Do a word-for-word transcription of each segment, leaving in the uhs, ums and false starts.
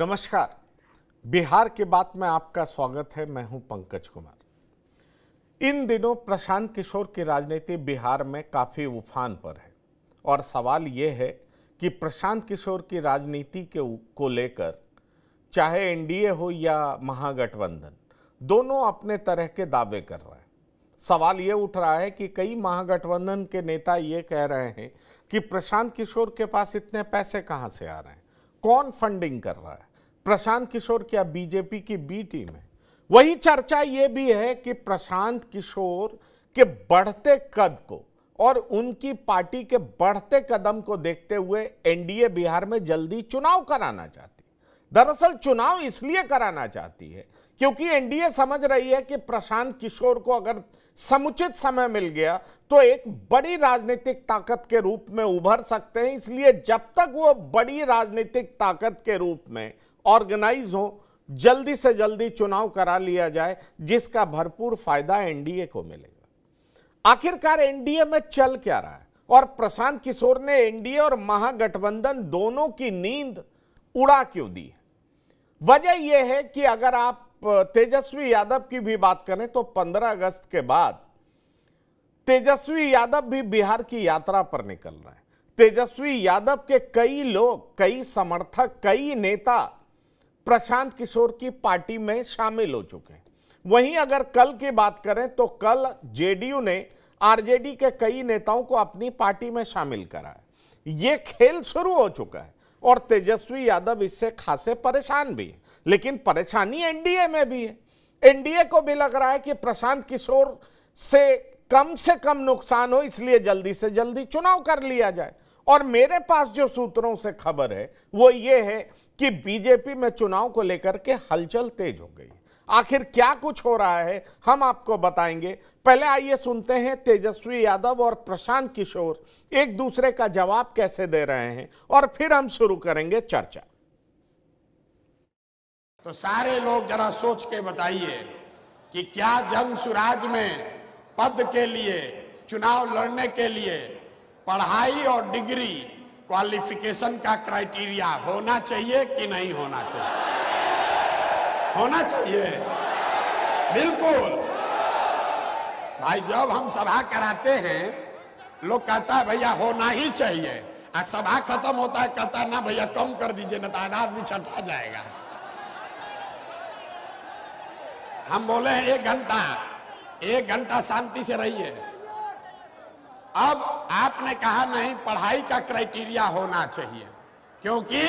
नमस्कार, बिहार के बात में आपका स्वागत है। मैं हूं पंकज कुमार। इन दिनों प्रशांत किशोर की राजनीति बिहार में काफ़ी उफान पर है और सवाल ये है कि प्रशांत किशोर की राजनीति के को लेकर चाहे एनडीए हो या महागठबंधन, दोनों अपने तरह के दावे कर रहे हैं। सवाल ये उठ रहा है कि कई महागठबंधन के नेता ये कह रहे हैं कि प्रशांत किशोर के पास इतने पैसे कहाँ से आ रहे हैं, कौन फंडिंग कर रहा है, प्रशांत किशोर क्या बीजेपी की बी टीम है। वही चर्चा ये भी है कि प्रशांत किशोर के बढ़ते कद को और उनकी पार्टी के बढ़ते कदम को देखते हुए एनडीए बिहार में जल्दी चुनाव कराना चाहती है। दरअसल चुनाव इसलिए कराना चाहती है क्योंकि एनडीए समझ रही है कि प्रशांत किशोर को अगर समुचित समय मिल गया तो एक बड़ी राजनीतिक ताकत के रूप में उभर सकते हैं। इसलिए जब तक वो बड़ी राजनीतिक ताकत के रूप में ऑर्गेनाइज हो, जल्दी से जल्दी चुनाव करा लिया जाए जिसका भरपूर फायदा एनडीए को मिलेगा। आखिरकार एनडीए में चल क्या रहा है और प्रशांत किशोर ने एनडीए और महागठबंधन दोनों की नींद उड़ा क्यों दी है? वजह यह है कि अगर आप तेजस्वी यादव की भी बात करें तो पंद्रह अगस्त के बाद तेजस्वी यादव भी बिहार की यात्रा पर निकल रहे हैं। तेजस्वी यादव के कई लोग, कई समर्थक, कई नेता प्रशांत किशोर की पार्टी में शामिल हो चुके हैं। वहीं अगर कल की बात करें तो कल जेडीयू ने आरजेडी के कई नेताओं को अपनी पार्टी में शामिल कराया। यह खेल शुरू हो चुका है और तेजस्वी यादव इससे खासे परेशान भी है। लेकिन परेशानी एनडीए में भी है। एनडीए को भी लग रहा है कि प्रशांत किशोर से कम से कम नुकसान हो, इसलिए जल्दी से जल्दी चुनाव कर लिया जाए। और मेरे पास जो सूत्रों से खबर है वो ये है कि बीजेपी में चुनाव को लेकर के हलचल तेज हो गई। आखिर क्या कुछ हो रहा है हम आपको बताएंगे। पहले आइए सुनते हैं तेजस्वी यादव और प्रशांत किशोर एक दूसरे का जवाब कैसे दे रहे हैं और फिर हम शुरू करेंगे चर्चा। तो सारे लोग जरा सोच के बताइए कि क्या जन सुराज में पद के लिए, चुनाव लड़ने के लिए पढ़ाई और डिग्री क्वालिफिकेशन का क्राइटेरिया होना चाहिए कि नहीं होना चाहिए? होना चाहिए बिल्कुल। भाई जब हम सभा कराते हैं लोग कहता है भैया होना ही चाहिए, आज सभा खत्म होता है कहता है ना भैया कम कर दीजिए ना तादाद भी छंटा जाएगा। हम बोले हैं एक घंटा एक घंटा शांति से रहिए। अब आपने कहा नहीं पढ़ाई का क्राइटेरिया होना चाहिए, क्योंकि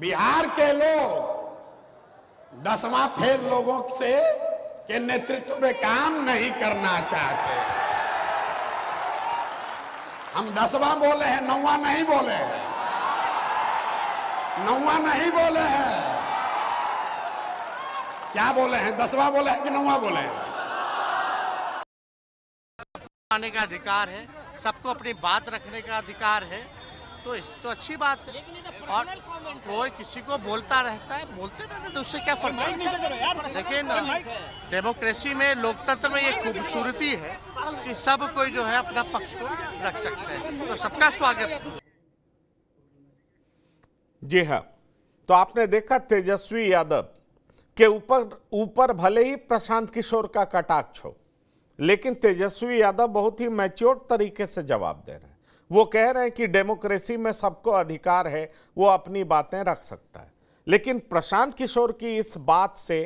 बिहार के लोग दसवां फेल लोगों से के नेतृत्व में काम नहीं करना चाहते। हम दसवां बोले हैं, नौवां नहीं बोले हैं, नौवां नहीं बोले हैं। क्या बोले हैं? दसवां बोले हैं कि नौवां बोले हैं? आने का अधिकार है, सबको अपनी बात रखने का अधिकार है, तो इस तो अच्छी बात है। और कोई किसी को बोलता रहता है, बोलते रहते तो उससे क्या फर्क है। लेकिन डेमोक्रेसी में, लोकतंत्र में ये खूबसूरती है कि सब कोई जो है अपना पक्ष को रख सकते हैं, तो सबका स्वागत है। जी हाँ, तो आपने देखा तेजस्वी यादव के ऊपर ऊपर भले ही प्रशांत किशोर का कटाक्ष हो, लेकिन तेजस्वी यादव बहुत ही मैच्योर तरीके से जवाब दे रहे हैं। वो कह रहे हैं कि डेमोक्रेसी में सबको अधिकार है, वो अपनी बातें रख सकता है। लेकिन प्रशांत किशोर की इस बात से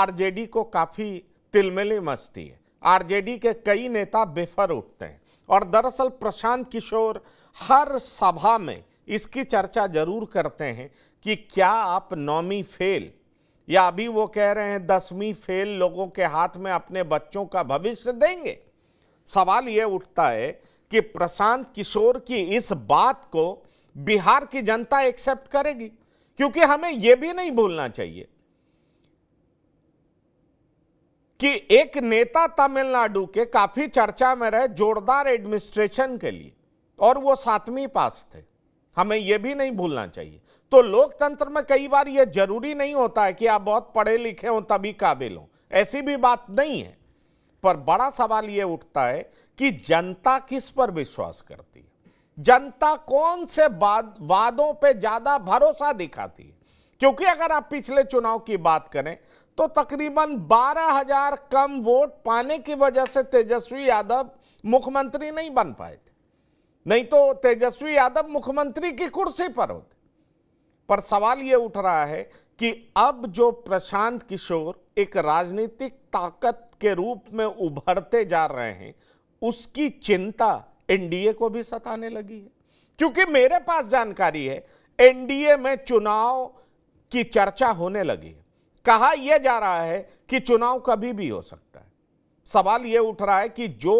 आरजेडी को काफ़ी तिलमिली मचती है। आरजेडी के कई नेता बेफर उठते हैं और दरअसल प्रशांत किशोर हर सभा में इसकी चर्चा जरूर करते हैं कि क्या आप नौवीं फेल या अभी वो कह रहे हैं दसवीं फेल लोगों के हाथ में अपने बच्चों का भविष्य देंगे। सवाल ये उठता है कि प्रशांत किशोर की इस बात को बिहार की जनता एक्सेप्ट करेगी? क्योंकि हमें ये भी नहीं भूलना चाहिए कि एक नेता तमिलनाडु के काफी चर्चा में रहे जोरदार एडमिनिस्ट्रेशन के लिए और वो सातवीं पास थे। हमें यह भी नहीं भूलना चाहिए। तो लोकतंत्र में कई बार यह जरूरी नहीं होता है कि आप बहुत पढ़े लिखे हो तभी काबिल हो, ऐसी भी बात नहीं है। पर बड़ा सवाल यह उठता है कि जनता किस पर विश्वास करती है, जनता कौन से वादों पे ज्यादा भरोसा दिखाती है। क्योंकि अगर आप पिछले चुनाव की बात करें तो तकरीबन बारह हज़ार कम वोट पाने की वजह से तेजस्वी यादव मुख्यमंत्री नहीं बन पाए थे, नहीं तो तेजस्वी यादव मुख्यमंत्री की कुर्सी पर होते। पर सवाल ये उठ रहा है कि अब जो प्रशांत किशोर एक राजनीतिक ताकत के रूप में उभरते जा रहे हैं, उसकी चिंता एनडीए को भी सताने लगी है। क्योंकि मेरे पास जानकारी है एनडीए में चुनाव की चर्चा होने लगी है, कहा यह जा रहा है कि चुनाव कभी भी हो सकता है। सवाल यह उठ रहा है कि जो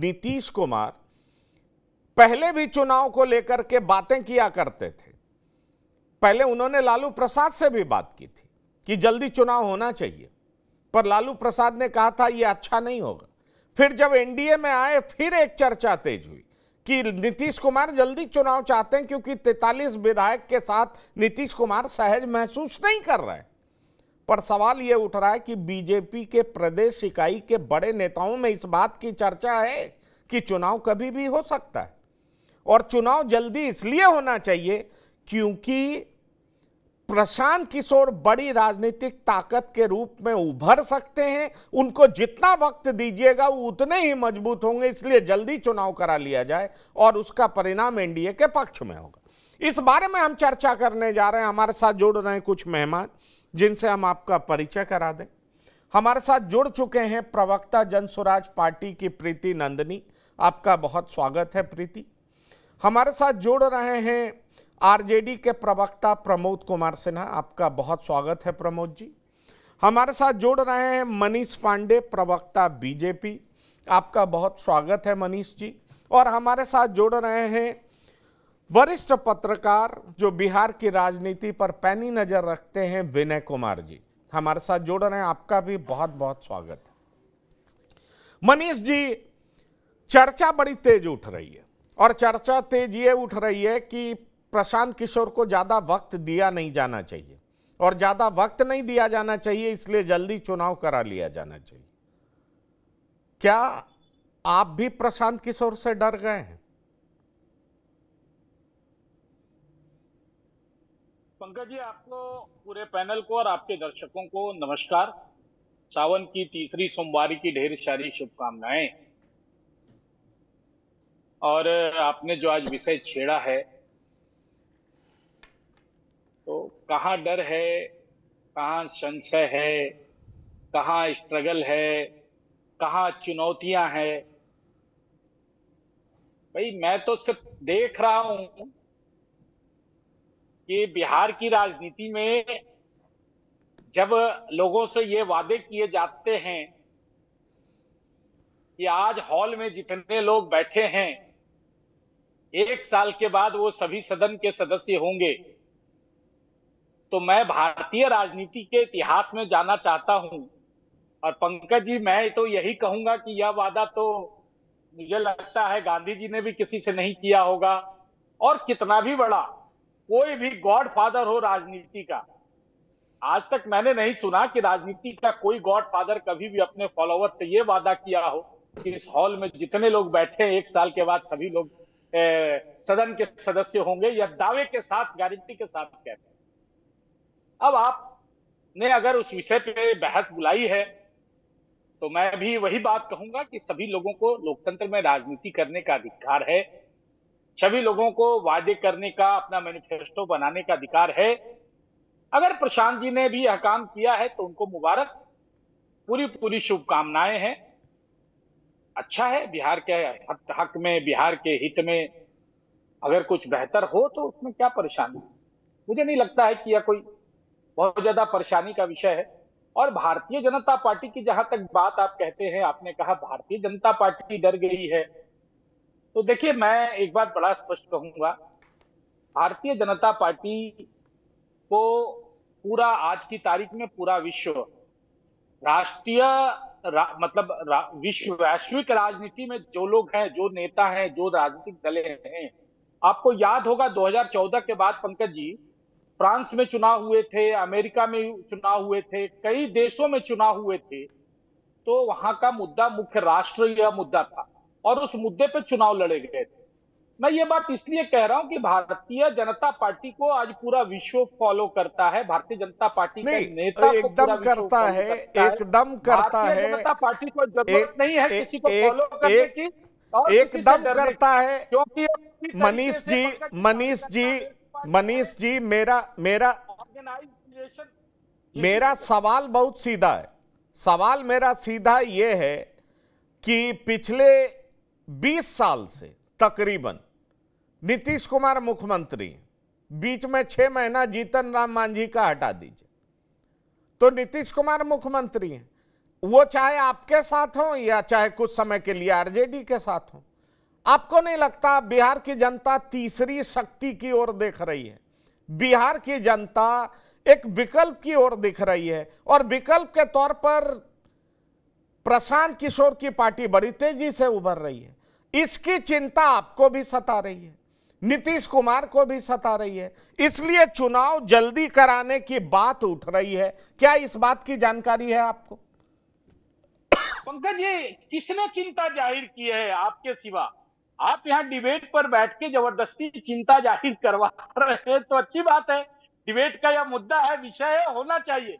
नीतीश कुमार पहले भी चुनाव को लेकर के बातें किया करते थे, पहले उन्होंने लालू प्रसाद से भी बात की थी कि जल्दी चुनाव होना चाहिए, पर लालू प्रसाद ने कहा था यह अच्छा नहीं होगा। फिर जब एनडीए में आए फिर एक चर्चा तेज हुई कि नीतीश कुमार जल्दी चुनाव चाहते हैं क्योंकि तैंतालीस विधायक के साथ नीतीश कुमार सहज महसूस नहीं कर रहे। पर सवाल यह उठ रहा है कि बीजेपी के प्रदेश इकाई के बड़े नेताओं में इस बात की चर्चा है कि चुनाव कभी भी हो सकता है, और चुनाव जल्दी इसलिए होना चाहिए क्योंकि प्रशांत किशोर बड़ी राजनीतिक ताकत के रूप में उभर सकते हैं, उनको जितना वक्त दीजिएगा वो उतने ही मजबूत होंगे, इसलिए जल्दी चुनाव करा लिया जाए और उसका परिणाम एनडीए के पक्ष में होगा। इस बारे में हम चर्चा करने जा रहे हैं। हमारे साथ जुड़ रहे हैं कुछ मेहमान जिनसे हम आपका परिचय करा दें। हमारे साथ जुड़ चुके हैं प्रवक्ता जन स्वराज पार्टी की प्रीति नंदनी, आपका बहुत स्वागत है प्रीति। हमारे साथ जुड़ रहे हैं आरजेडी के प्रवक्ता प्रमोद कुमार सिन्हा, आपका बहुत स्वागत है प्रमोद जी। हमारे साथ जुड़ रहे हैं मनीष पांडे, प्रवक्ता बीजेपी, आपका बहुत स्वागत है मनीष जी। और हमारे साथ जुड़ रहे हैं वरिष्ठ पत्रकार जो बिहार की राजनीति पर पैनी नज़र रखते हैं विनय कुमार जी, हमारे साथ जुड़ रहे हैं, आपका भी बहुत बहुत स्वागत है। मनीष जी, चर्चा बड़ी तेज उठ रही है, और चर्चा तेज ये उठ रही है कि प्रशांत किशोर को ज़्यादा वक्त दिया नहीं जाना चाहिए, और ज़्यादा वक्त नहीं दिया जाना चाहिए इसलिए जल्दी चुनाव करा लिया जाना चाहिए। क्या आप भी प्रशांत किशोर से डर गए हैं? पंकज जी, आपको, पूरे पैनल को और आपके दर्शकों को नमस्कार। सावन की तीसरी सोमवारी की ढेर सारी शुभकामनाएं। और आपने जो आज विषय छेड़ा है, तो कहाँ डर है, कहाँ संशय है, कहाँ स्ट्रगल है, कहाँ चुनौतियां हैं। भाई, मैं तो सिर्फ देख रहा हूं कि बिहार की राजनीति में जब लोगों से ये वादे किए जाते हैं कि आज हॉल में जितने लोग बैठे हैं एक साल के बाद वो सभी सदन के सदस्य होंगे, तो मैं भारतीय राजनीति के इतिहास में जाना चाहता हूं। और पंकज जी, मैं तो यही कहूंगा कि यह वादा तो मुझे लगता है गांधी जी ने भी किसी से नहीं किया होगा, और कितना भी बड़ा कोई भी गॉडफादर हो राजनीति का, आज तक मैंने नहीं सुना कि राजनीति का कोई गॉडफादर कभी भी अपने फॉलोअर से यह वादा किया हो कि इस हॉल में जितने लोग बैठे हैं एक साल के बाद सभी लोग ए, सदन के सदस्य होंगे, या दावे के साथ, गारंटी के साथ कहते हैं। अब आपने अगर उस विषय पे बहस बुलाई है तो मैं भी वही बात कहूंगा कि सभी लोगों को लोकतंत्र में राजनीति करने का अधिकार है, सभी लोगों को वादे करने का, अपना मैनिफेस्टो बनाने का अधिकार है। अगर प्रशांत जी ने भी यह काम किया है तो उनको मुबारक, पूरी पूरी शुभकामनाएं हैं। अच्छा है, बिहार के हक में, बिहार के हित में अगर कुछ बेहतर हो तो उसमें क्या परेशानी। मुझे नहीं लगता है कि यह कोई बहुत ज्यादा परेशानी का विषय है। और भारतीय जनता पार्टी की जहां तक बात आप कहते हैं, आपने कहा भारतीय जनता पार्टी डर गई है, तो देखिए मैं एक बात बड़ा स्पष्ट कहूंगा, भारतीय जनता पार्टी को पूरा, आज की तारीख में पूरा विश्व राष्ट्रीय रा, मतलब रा, विश्व वैश्विक राजनीति में जो लोग हैं, जो नेता हैं, जो राजनीतिक दलें हैं, आपको याद होगा दो हज़ार चौदह के बाद पंकज जी फ्रांस में चुनाव हुए थे, अमेरिका में चुनाव हुए थे, कई देशों में चुनाव हुए थे, तो वहां का मुद्दा, मुख्य राष्ट्र यह मुद्दा था और उस मुद्दे पर चुनाव लड़े गए थे। मैं ये बात इसलिए कह रहा हूं कि भारतीय जनता पार्टी को आज पूरा विश्व फॉलो करता है, भारतीय जनता पार्टी के नेता एकदम करता है, एकदम करता है। भारतीय जनता पार्टी को जरूरत नहीं है किसी को फॉलो करने की, एकदम करता है। क्योंकि मनीष जी मनीष जी मनीष जी मेरा मेरा मेरा सवाल बहुत सीधा है। सवाल मेरा सीधा ये है कि पिछले बीस साल से तकरीबन नीतीश कुमार मुख्यमंत्री, बीच में छह महीना जीतन राम मांझी का हटा दीजिए, तो नीतीश कुमार मुख्यमंत्री हैं। वो चाहे आपके साथ हो या चाहे कुछ समय के लिए आरजेडी के साथ हो। आपको नहीं लगता बिहार की जनता तीसरी शक्ति की ओर देख रही है? बिहार की जनता एक विकल्प की ओर दिख रही है और विकल्प के तौर पर प्रशांत किशोर की पार्टी बड़ी तेजी से उभर रही है। इसकी चिंता आपको भी सता रही है, नीतीश कुमार को भी सता रही है, इसलिए चुनाव जल्दी कराने की बात उठ रही है। क्या इस बात की जानकारी है आपको? पंकज जी, किसने चिंता जाहिर की है आपके सिवा? आप यहाँ डिबेट पर बैठ के जबरदस्ती चिंता जाहिर करवा रहे हैं, तो अच्छी बात है। डिबेट का यह मुद्दा है, विषय है, होना चाहिए।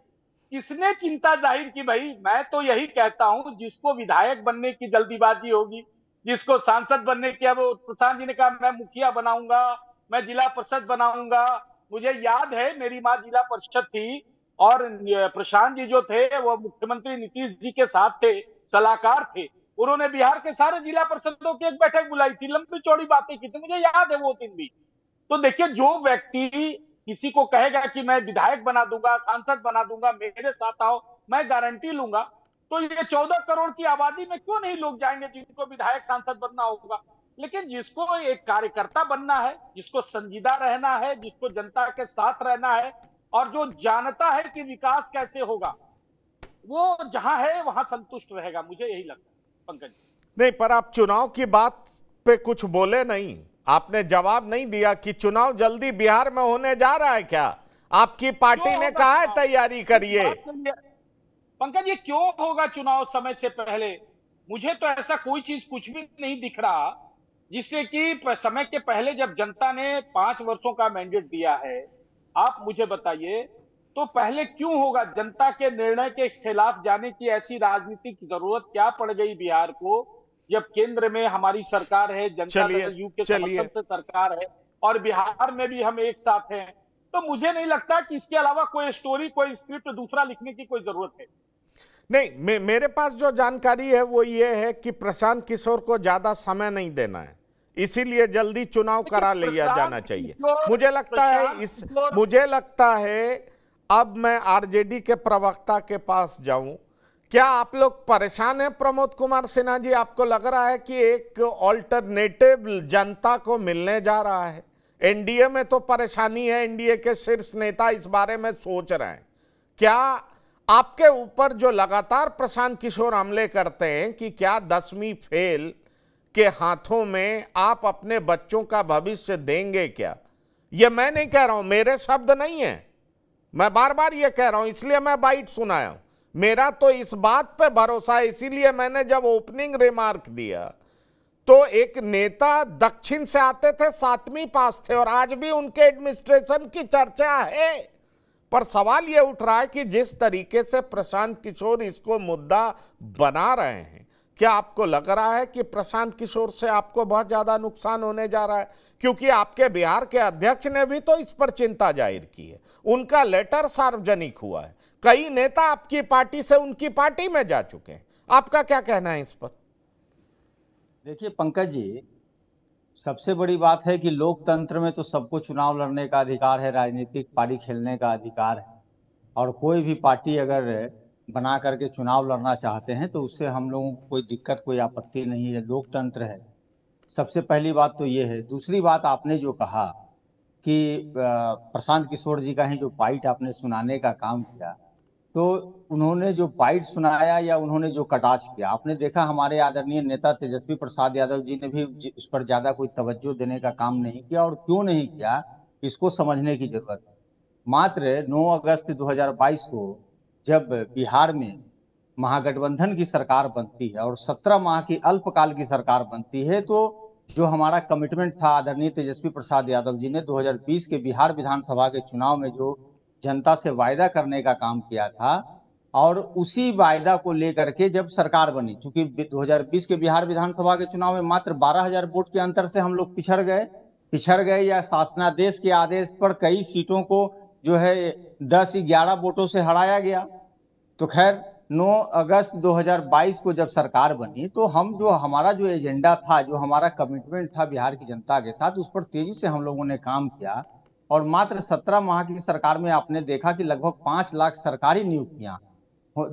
किसने चिंता जाहिर की भाई? मैं तो यही कहता हूँ, जिसको विधायक बनने की जल्दीबाजी होगी, जिसको सांसद बनने की, अब प्रशांत जी ने कहा मैं मुखिया बनाऊंगा, मैं जिला परिषद बनाऊंगा। मुझे याद है मेरी माँ जिला परिषद थी और प्रशांत जी जो थे वो मुख्यमंत्री नीतीश जी के साथ थे, सलाहकार थे। उन्होंने बिहार के सारे जिला परिषदों की एक बैठक बुलाई थी, लंबी चौड़ी बातें की थी, मुझे याद है वो दिन भी। तो देखिए, जो व्यक्ति किसी को कहेगा कि मैं विधायक बना दूंगा, सांसद बना दूंगा, मेरे साथ आओ, मैं गारंटी लूंगा, तो ये चौदह करोड़ की आबादी में क्यों नहीं लोग जाएंगे जिनको विधायक सांसद बनना होगा। लेकिन जिसको एक कार्यकर्ता बनना है, जिसको संजीदा रहना है, जिसको जनता के साथ रहना है और जो जानता है कि विकास कैसे होगा, वो जहां है वहां संतुष्ट रहेगा, मुझे यही लगता है। पंकज नहीं, पर आप चुनाव की बात पे कुछ बोले नहीं, आपने जवाब नहीं दिया कि चुनाव जल्दी बिहार में होने जा रहा है क्या? आपकी पार्टी ने कहा है तैयारी करिए। पंकज, ये क्यों होगा चुनाव समय से पहले? मुझे तो ऐसा कोई चीज कुछ भी नहीं दिख रहा जिससे कि समय के पहले, जब जनता ने पांच वर्षों का मैंडेट दिया है, आप मुझे बताइए तो पहले क्यों होगा? जनता के निर्णय के खिलाफ जाने की ऐसी राजनीति की जरूरत क्या पड़ गई बिहार को, जब केंद्र में हमारी सरकार है, जनता दल यू के समर्थन से सरकार है और बिहार में भी हम एक साथ हैं। तो मुझे नहीं लगता कि इसके अलावा कोई स्टोरी, कोई स्क्रिप्ट दूसरा लिखने की कोई जरूरत है। नहीं, मे, मेरे पास जो जानकारी है वो ये है कि प्रशांत किशोर को ज्यादा समय नहीं देना है, इसीलिए जल्दी चुनाव करा लिया जाना चाहिए। मुझे लगता है इस मुझे लगता है अब मैं आरजेडी के प्रवक्ता के पास जाऊं। क्या आप लोग परेशान हैं प्रमोद कुमार सिन्हा जी? आपको लग रहा है कि एक ऑल्टरनेटिव जनता को मिलने जा रहा है? एनडीए में तो परेशानी है, एनडीए के शीर्ष नेता इस बारे में सोच रहे हैं। क्या आपके ऊपर जो लगातार प्रशांत किशोर हमले करते हैं कि क्या दसवीं फेल के हाथों में आप अपने बच्चों का भविष्य देंगे क्या? ये मैं नहीं कह रहा हूं, मेरे शब्द नहीं है, मैं बार बार ये कह रहा हूं, इसलिए मैं बाइट सुनाया हूं। मेरा तो इस बात पे भरोसा है, इसीलिए मैंने जब ओपनिंग रिमार्क दिया तो एक नेता दक्षिण से आते थे, सातवीं पास थे और आज भी उनके एडमिनिस्ट्रेशन की चर्चा है। पर सवाल यह उठ रहा है कि जिस तरीके से प्रशांत किशोर इसको मुद्दा बना रहे हैं, क्या आपको लग रहा है कि प्रशांत किशोर से आपको बहुत ज्यादा नुकसान होने जा रहा है? क्योंकि आपके बिहार के अध्यक्ष ने भी तो इस पर चिंता जाहिर की है, उनका लेटर सार्वजनिक हुआ है, कई नेता आपकी पार्टी से उनकी पार्टी में जा चुके हैं। आपका क्या कहना है इस पर? देखिए पंकज जी, सबसे बड़ी बात है कि लोकतंत्र में तो सबको चुनाव लड़ने का अधिकार है, राजनीतिक पारी खेलने का अधिकार है और कोई भी पार्टी अगर बना करके चुनाव लड़ना चाहते हैं तो उससे हम लोगों को कोई दिक्कत, कोई आपत्ति नहीं है, लोकतंत्र है। सबसे पहली बात तो ये है। दूसरी बात, आपने जो कहा कि प्रशांत किशोर जी का ही जो बाइट आपने सुनाने का काम किया, तो उन्होंने जो बाइट सुनाया या उन्होंने जो कटाक्ष किया, आपने देखा हमारे आदरणीय नेता तेजस्वी प्रसाद यादव जी ने भी उस पर ज़्यादा कोई तवज्जो देने का काम नहीं किया। और क्यों नहीं किया, इसको समझने की जरूरत है। मात्र नौ अगस्त दो हज़ार बाईस को जब बिहार में महागठबंधन की सरकार बनती है और सत्रह माह की अल्पकाल की सरकार बनती है, तो जो हमारा कमिटमेंट था आदरणीय तेजस्वी प्रसाद यादव जी ने दो हज़ार बीस के बिहार विधानसभा के चुनाव में जो जनता से वायदा करने का काम किया था, और उसी वायदा को लेकर के जब सरकार बनी, चूंकि दो हज़ार बीस के बिहार विधानसभा के चुनाव में मात्र बारह हज़ार वोट के अंतर से हम लोग पिछड़ गए पिछड़ गए या शासनादेश के आदेश पर कई सीटों को जो है दस ग्यारह वोटों से हराया गया। तो खैर नौ अगस्त दो हज़ार बाईस को जब सरकार बनी तो हम जो हमारा जो एजेंडा था, जो हमारा कमिटमेंट था बिहार की जनता के साथ, उस पर तेजी से हम लोगों ने काम किया। और मात्र सत्रह माह की सरकार में आपने देखा कि लगभग पाँच लाख सरकारी नियुक्तियां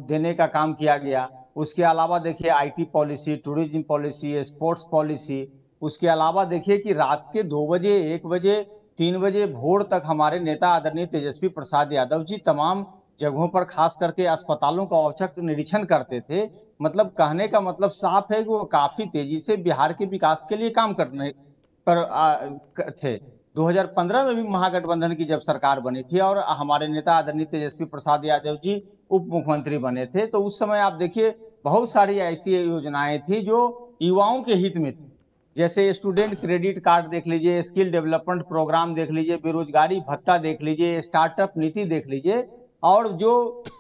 देने का काम किया गया। उसके अलावा देखिए IT policy, tourism policy, sports policy, उसके अलावा देखिए कि रात के दो बजे एक बजे तीन बजे भोर तक हमारे नेता आदरणीय तेजस्वी प्रसाद यादव जी तमाम जगहों पर खास करके अस्पतालों का औचक निरीक्षण करते थे। मतलब कहने का मतलब साफ है कि वो काफ़ी तेजी से बिहार के विकास के लिए काम करने पर आ, थे। दो हज़ार पंद्रह में भी महागठबंधन की जब सरकार बनी थी और हमारे नेता आदरणीय तेजस्वी प्रसाद यादव जी उप मुख्यमंत्री बने थे, तो उस समय आप देखिए बहुत सारी ऐसी योजनाएं थी जो युवाओं के हित में थी, जैसे स्टूडेंट क्रेडिट कार्ड देख लीजिए, स्किल डेवलपमेंट प्रोग्राम देख लीजिए, बेरोजगारी भत्ता देख लीजिए, स्टार्टअप नीति देख लीजिए, और जो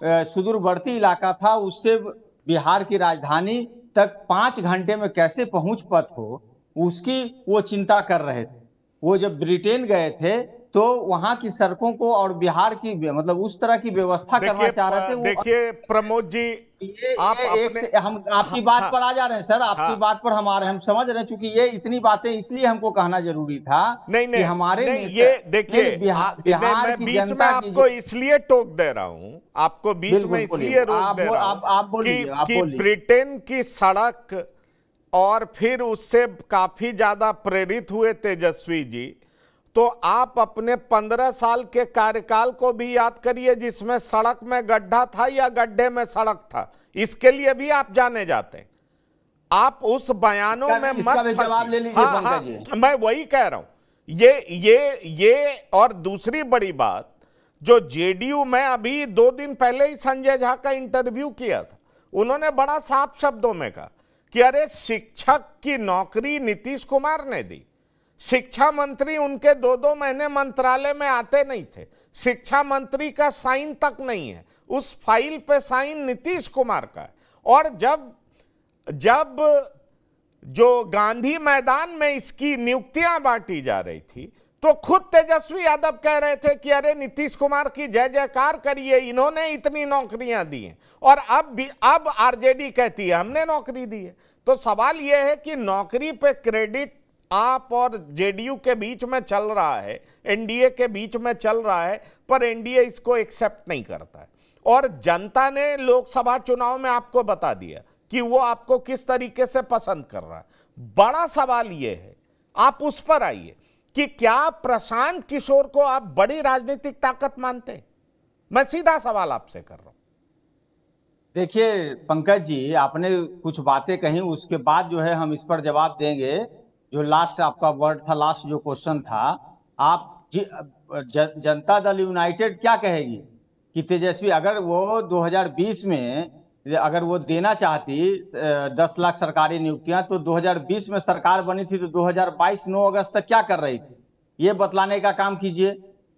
सुदूरवर्ती इलाका था उससे बिहार की राजधानी तक पाँच घंटे में कैसे पहुंच पथ हो, उसकी वो चिंता कर रहे थे। वो जब ब्रिटेन गए थे तो वहाँ की सड़कों को और बिहार की मतलब उस तरह की व्यवस्था करना चाह रहे थे। देखिए प्रमोद जी, ये, आप ये अपने... एक हम आपकी बात हाँ, पर आ जा रहे हैं सर, आपकी हाँ, बात पर हम आ रहे हैं, हम समझ रहे हैं, चूंकि ये इतनी बातें इसलिए हमको कहना जरूरी था। नहीं नहीं हमारे नहीं, ये देखिए बिहार की जनता आपको इसलिए टोक दे रहा हूँ, आपको बीच में इसलिए रोक दे रहा हूं कि ब्रिटेन की सड़क और फिर उससे काफी ज्यादा प्रेरित हुए तेजस्वी जी, तो आप अपने पंद्रह साल के कार्यकाल को भी याद करिए जिसमें सड़क में गड्ढा था या गड्ढे में सड़क था, इसके लिए भी आप जाने जाते हैं। आप उस बयानों में मत जवाब ले लीजिए। हाँ, हाँ, मैं वही कह रहा हूं। ये ये ये और दूसरी बड़ी बात जो जेडीयू में अभी दो दिन पहले ही संजय झा का इंटरव्यू किया था, उन्होंने बड़ा साफ शब्दों में कहा कि अरे शिक्षक की नौकरी नीतीश कुमार ने दी, शिक्षा मंत्री उनके दो दो महीने मंत्रालय में आते नहीं थे, शिक्षा मंत्री का साइन तक नहीं है, उस फाइल पे साइन नीतीश कुमार का है। और जब जब जो गांधी मैदान में इसकी नियुक्तियां बांटी जा रही थी तो खुद तेजस्वी यादव कह रहे थे कि अरे नीतीश कुमार की जय जयकार करिए, इन्होंने इतनी नौकरियां दी हैं। और अब भी अब आरजेडी कहती है हमने नौकरी दी है। तो सवाल यह है कि नौकरी पे क्रेडिट आप और जेडीयू के बीच में चल रहा है, एनडीए के बीच में चल रहा है, पर एनडीए इसको एक्सेप्ट नहीं करता है। और जनता ने लोकसभा चुनाव में आपको बता दिया कि वो आपको किस तरीके से पसंद कर रहा है। बड़ा सवाल ये है, आप उस पर आइए कि क्या प्रशांत किशोर को आप बड़ी राजनीतिक ताकत मानते हैं? मैं सीधा सवाल आपसे कर रहा हूं। देखिए पंकज जी, आपने कुछ बातें कही, उसके बाद जो है हम इस पर जवाब देंगे। जो लास्ट आपका वर्ड था, लास्ट जो क्वेश्चन था, आप जी, ज, जनता दल यूनाइटेड क्या कहेगी कि तेजस्वी अगर वो दो हज़ार बीस में अगर वो देना चाहती दस लाख सरकारी नियुक्तियां, तो दो हज़ार बीस में सरकार बनी थी तो दो हज़ार बाईस नौ अगस्त तक क्या कर रही थी, ये बतलाने का काम कीजिए।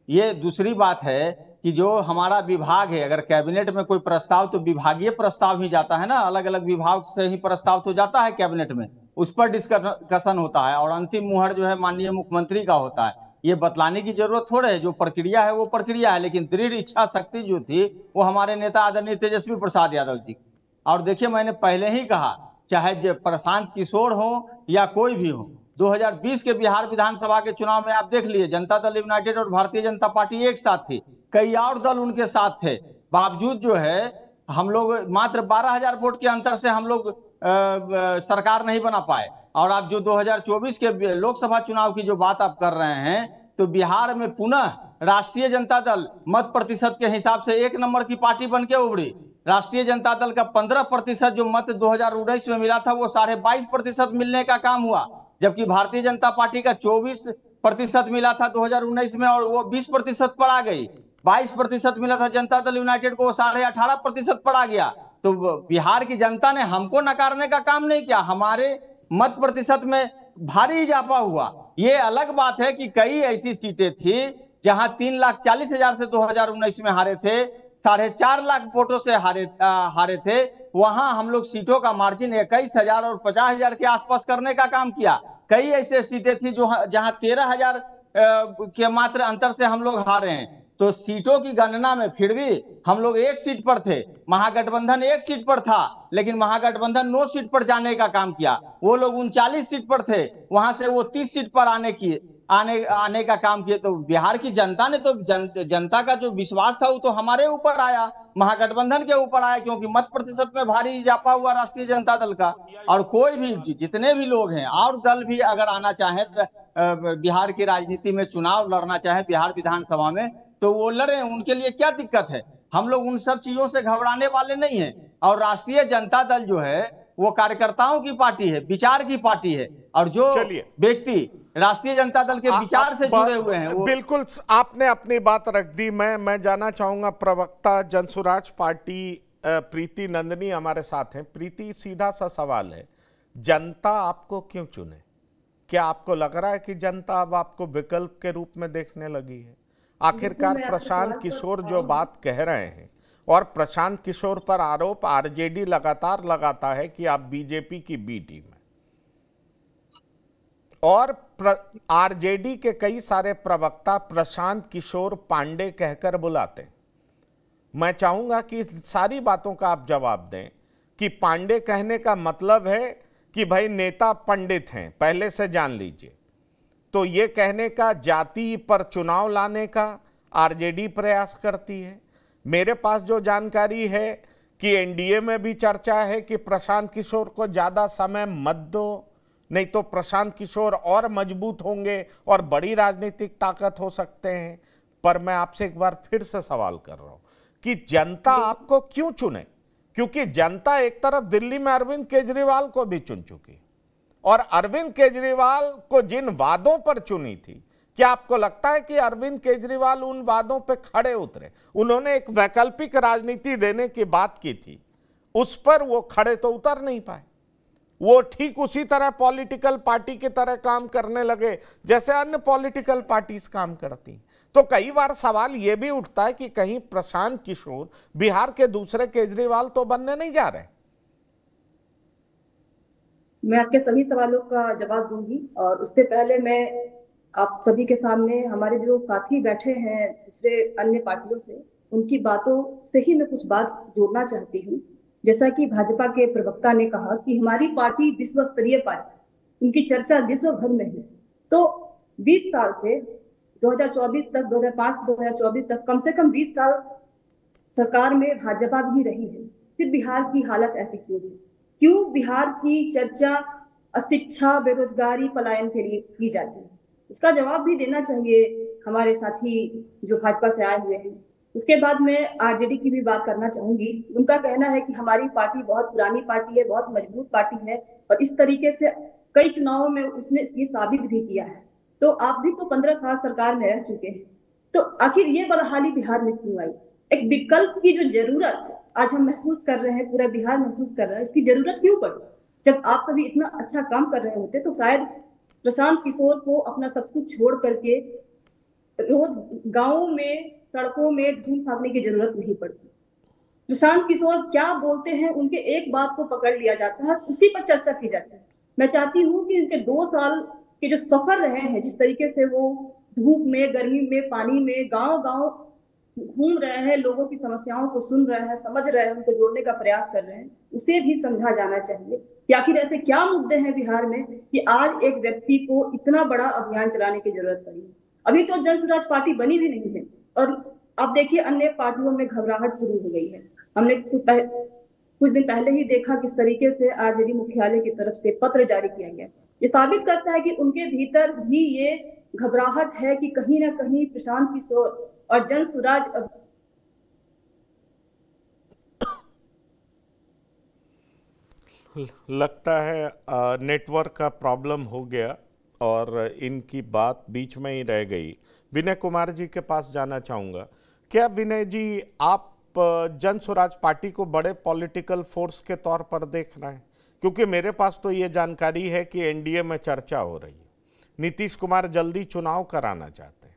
ये दूसरी बात है कि जो हमारा विभाग है, अगर कैबिनेट में कोई प्रस्ताव तो विभागीय प्रस्ताव ही जाता है ना, अलग अलग विभाग से ही प्रस्ताव तो जाता है कैबिनेट में, उस पर डिस्कशन होता है और अंतिम मुहर जो है माननीय मुख्यमंत्री का होता है। ये बतलाने की जरूरत थोड़े है, जो प्रक्रिया है वो प्रक्रिया है। लेकिन दृढ़ इच्छा शक्ति जो थी वो हमारे नेता आदरणीय तेजस्वी प्रसाद यादव जी। और देखिए मैंने पहले ही कहा, चाहे प्रशांत किशोर हो या कोई भी हो, दो हज़ार बीस के बिहार विधानसभा के चुनाव में आप देख लिए जनता दल यूनाइटेड और भारतीय जनता पार्टी एक साथ थी, कई और दल उनके साथ थे, बावजूद जो है हम लोग मात्र बारह हजार वोट के अंतर से हम लोग आ, आ, सरकार नहीं बना पाए। और आप जो दो हज़ार चौबीस के लोकसभा चुनाव की जो बात आप कर रहे हैं, तो बिहार में पुनः राष्ट्रीय जनता दल मत प्रतिशत के हिसाब से एक नंबर की पार्टी बनके उभरी। राष्ट्रीय जनता दल का पंद्रह प्रतिशत जो मत दो हजार उन्नीस में मिला था वो साढ़े बाईस प्रतिशत मिलने का काम हुआ, जबकि भारतीय जनता पार्टी का चौबीस प्रतिशत मिला था दो हजार उन्नीस में और वो बीस प्रतिशत पर आ गई। बाईस प्रतिशत मिला था जनता दल यूनाइटेड को, वो साढ़े अठारह प्रतिशत पर आ गया। तो बिहार की जनता ने हमको नकारने का काम नहीं किया, हमारे मत प्रतिशत में भारी इजाफा हुआ। ये अलग बात है कि कई ऐसी सीटें थी जहां तीन लाख चालीस हजार से दो हजार उन्नीस में हारे थे, साढ़े चार लाख वोटों से हारे आ, हारे थे। वहां हम लोग सीटों का मार्जिन इक्कीस हजार और पचास हजार के आसपास करने का काम किया। कई ऐसे सीटें थी जो जहां तेरह हजार के मात्र अंतर से हम लोग हारे हैं। तो सीटों की गणना में फिर भी हम लोग एक सीट पर थे, महागठबंधन एक सीट पर था, लेकिन महागठबंधन नौ सीट पर जाने का काम किया। वो लोग उनचालीस सीट पर थे, वहां से वो तीस सीट पर आने की आने आने का काम किए। तो बिहार की जनता ने तो जन, जनता का जो विश्वास था वो तो हमारे ऊपर आया, महागठबंधन के ऊपर आया, क्योंकि मत प्रतिशत में भारी इजाफा हुआ राष्ट्रीय जनता दल का। और कोई भी जितने भी लोग हैं और दल भी अगर आना चाहे बिहार की राजनीति में, चुनाव लड़ना चाहे बिहार विधानसभा में, तो वो लड़े, उनके लिए क्या दिक्कत है। हम लोग उन सब चीजों से घबराने वाले नहीं है। और राष्ट्रीय जनता दल जो है वो कार्यकर्ताओं की पार्टी है, विचार की पार्टी है, और जो व्यक्ति राष्ट्रीय जनता दल के विचार से जुड़े हुए हैं वो। बिल्कुल, आपने अपनी बात रख दी। मैं मैं जाना चाहूंगा, प्रवक्ता जनसुराज पार्टी प्रीति नंदनी हमारे साथ हैं। प्रीति, सीधा सा सवाल है, जनता आपको क्यों चुने? क्या आपको लग रहा है कि जनता अब आपको विकल्प के रूप में देखने लगी है? आखिरकार प्रशांत किशोर जो बात कह रहे हैं, और प्रशांत किशोर पर आरोप आरजेडी लगातार लगाता है कि आप बीजेपी की बी टीम है, और आरजेडी के कई सारे प्रवक्ता प्रशांत किशोर पांडे कहकर बुलाते हैं। मैं चाहूंगा कि इन सारी बातों का आप जवाब दें कि पांडे कहने का मतलब है कि भाई नेता पंडित हैं, पहले से जान लीजिए। तो ये कहने का, जाति पर चुनाव लाने का आरजेडी प्रयास करती है। मेरे पास जो जानकारी है कि एनडीए में भी चर्चा है कि प्रशांत किशोर को ज़्यादा समय मत दो, नहीं तो प्रशांत किशोर और मजबूत होंगे और बड़ी राजनीतिक ताकत हो सकते हैं। पर मैं आपसे एक बार फिर से सवाल कर रहा हूँ कि जनता आपको क्यों चुने? क्योंकि जनता एक तरफ दिल्ली में अरविंद केजरीवाल को भी चुन चुकी, और अरविंद केजरीवाल को जिन वादों पर चुनी थी, क्या आपको लगता है कि अरविंद केजरीवाल उन वादों पर खड़े उतरे? उन्होंने एक वैकल्पिक राजनीति देने की बात की थी, उस पर वो खड़े तो उतर नहीं पाए। वो ठीक उसी तरह पॉलिटिकल पार्टी की तरह काम करने लगे जैसे अन्य पॉलिटिकल पार्टीज काम करती। तो कई बार सवाल ये भी उठता है कि कहीं प्रशांत किशोर बिहार के दूसरे केजरीवाल तो बनने नहीं जा रहे। मैं आपके सभी सवालों का जवाब दूंगी, और उससे पहले मैं आप सभी के सामने, हमारे जो साथी बैठे हैं दूसरे अन्य पार्टियों से, उनकी बातों से ही मैं कुछ बात जोड़ना चाहती हूँ। जैसा कि भाजपा के प्रवक्ता ने कहा कि हमारी पार्टी विश्व स्तरीय पार्टी, उनकी चर्चा विश्व भर में है। तो बीस साल से दो हजार चौबीस तक, दो हजार पाँच से दो हजार चौबीस तक, कम से कम बीस साल सरकार में भाजपा भी रही है, फिर बिहार की हालत ऐसी क्यों है? क्यों बिहार की चर्चा अशिक्षा, बेरोजगारी, पलायन के लिए की जाती है? इसका जवाब भी देना चाहिए हमारे साथी जो भाजपा से आए हुए हैं। उसके बाद मैं आरजेडी की भी बात करना चाहूंगी। उनका कहना है कि हमारी पार्टी बहुत पुरानी पार्टी है, बहुत मजबूत पार्टी है, और इस तरीके से कई चुनावों में उसने ये साबित भी किया है। तो आप भी तो पंद्रह साल सरकार में रह चुके हैं, तो आखिर ये बदहाली बिहार में क्यों आई? एक विकल्प की जो जरूरत आज हम महसूस कर रहे हैं, पूरा बिहार महसूस कर रहा है, इसकी जरूरत क्यों पड़ी? जब आप सभी इतना अच्छा काम कर रहे होते तो शायद प्रशांत किशोर को अपना सब कुछ छोड़ करके रोज गाँव में, सड़कों में घूम भागने की जरूरत नहीं पड़ती। प्रशांत किशोर क्या बोलते हैं, उनके एक बात को पकड़ लिया जाता है, उसी पर चर्चा की जाती है। मैं चाहती हूँ कि उनके दो साल कि जो सफर रहे हैं, जिस तरीके से वो धूप में, गर्मी में, पानी में, गांव गांव घूम रहे हैं, लोगों की समस्याओं को सुन रहे हैं, समझ रहे हैं, उनको जोड़ने का प्रयास कर रहे हैं, उसे भी समझा जाना चाहिए कि आखिर ऐसे क्या मुद्दे हैं बिहार में कि आज एक व्यक्ति को इतना बड़ा अभियान चलाने की जरूरत पड़ी। अभी तो जन स्वराज पार्टी बनी भी नहीं है, और आप देखिए अन्य पार्टियों में घबराहट शुरू हो गई है। हमने कुछ दिन पहले ही देखा किस तरीके से आरजेडी मुख्यालय की तरफ से पत्र जारी किया गया। ये साबित करता है कि उनके भीतर भी ये घबराहट है कि कहीं ना कहीं प्रशांत किशोर और जन सुराज अब... लगता है नेटवर्क का प्रॉब्लम हो गया और इनकी बात बीच में ही रह गई। विनय कुमार जी के पास जाना चाहूँगा। क्या विनय जी, आप जन सुराज पार्टी को बड़े पॉलिटिकल फोर्स के तौर पर देख रहे हैं? क्योंकि मेरे पास तो ये जानकारी है कि एनडीए में चर्चा हो रही है, नीतीश कुमार जल्दी चुनाव कराना चाहते हैं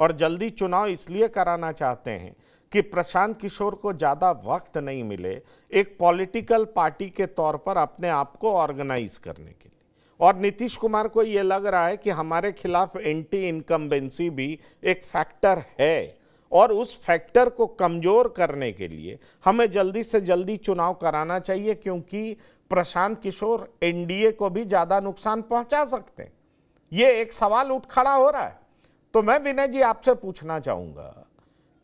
और जल्दी चुनाव इसलिए कराना चाहते हैं कि प्रशांत किशोर को ज़्यादा वक्त नहीं मिले एक पॉलिटिकल पार्टी के तौर पर अपने आप को ऑर्गेनाइज करने के लिए। और नीतीश कुमार को ये लग रहा है कि हमारे खिलाफ एंटी इनकम्बेंसी भी एक फैक्टर है और उस फैक्टर को कमज़ोर करने के लिए हमें जल्दी से जल्दी चुनाव कराना चाहिए, क्योंकि प्रशांत किशोर एनडीए को भी ज़्यादा नुकसान पहुंचा सकते हैं। ये एक सवाल उठ खड़ा हो रहा है। तो मैं विनय जी आपसे पूछना चाहूँगा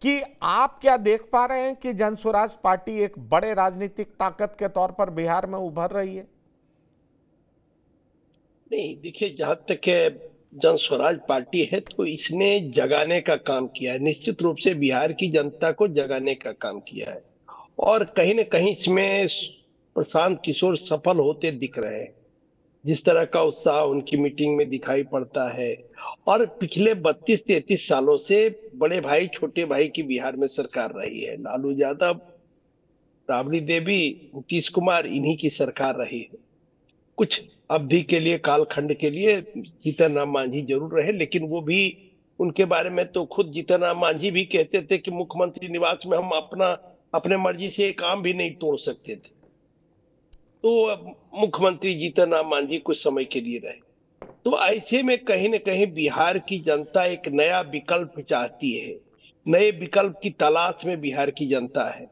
कि आप क्या देख पा रहे हैं कि जन स्वराज पार्टी एक बड़े राजनीतिक ताकत के तौर पर बिहार में उभर रही है? नहीं, देखिए, जहाँ तक जन स्वराज पार्टी है तो इसने जगाने का काम किया है, निश्चित रूप से बिहार की जनता को जगाने का काम किया है और कहीं ना कहीं इसमें प्रशांत किशोर सफल होते दिख रहे हैं। जिस तरह का उत्साह उनकी मीटिंग में दिखाई पड़ता है और पिछले बत्तीस तैंतीस सालों से बड़े भाई छोटे भाई की बिहार में सरकार रही है, लालू यादव, राबड़ी देवी, नीतीश कुमार, इन्हीं की सरकार रही है। कुछ अवधि के लिए, कालखंड के लिए जीतन राम मांझी जरूर रहे, लेकिन वो भी उनके बारे में तो खुद जीतन राम मांझी भी कहते थे कि मुख्यमंत्री निवास में हम अपना अपने मर्जी से एक आम भी नहीं तोड़ सकते थे। तो मुख्यमंत्री जीतन राम मांझी कुछ समय के लिए रहे। तो ऐसे में कहीं ना कहीं बिहार की जनता एक नया विकल्प चाहती है, नए विकल्प की तलाश में बिहार की जनता है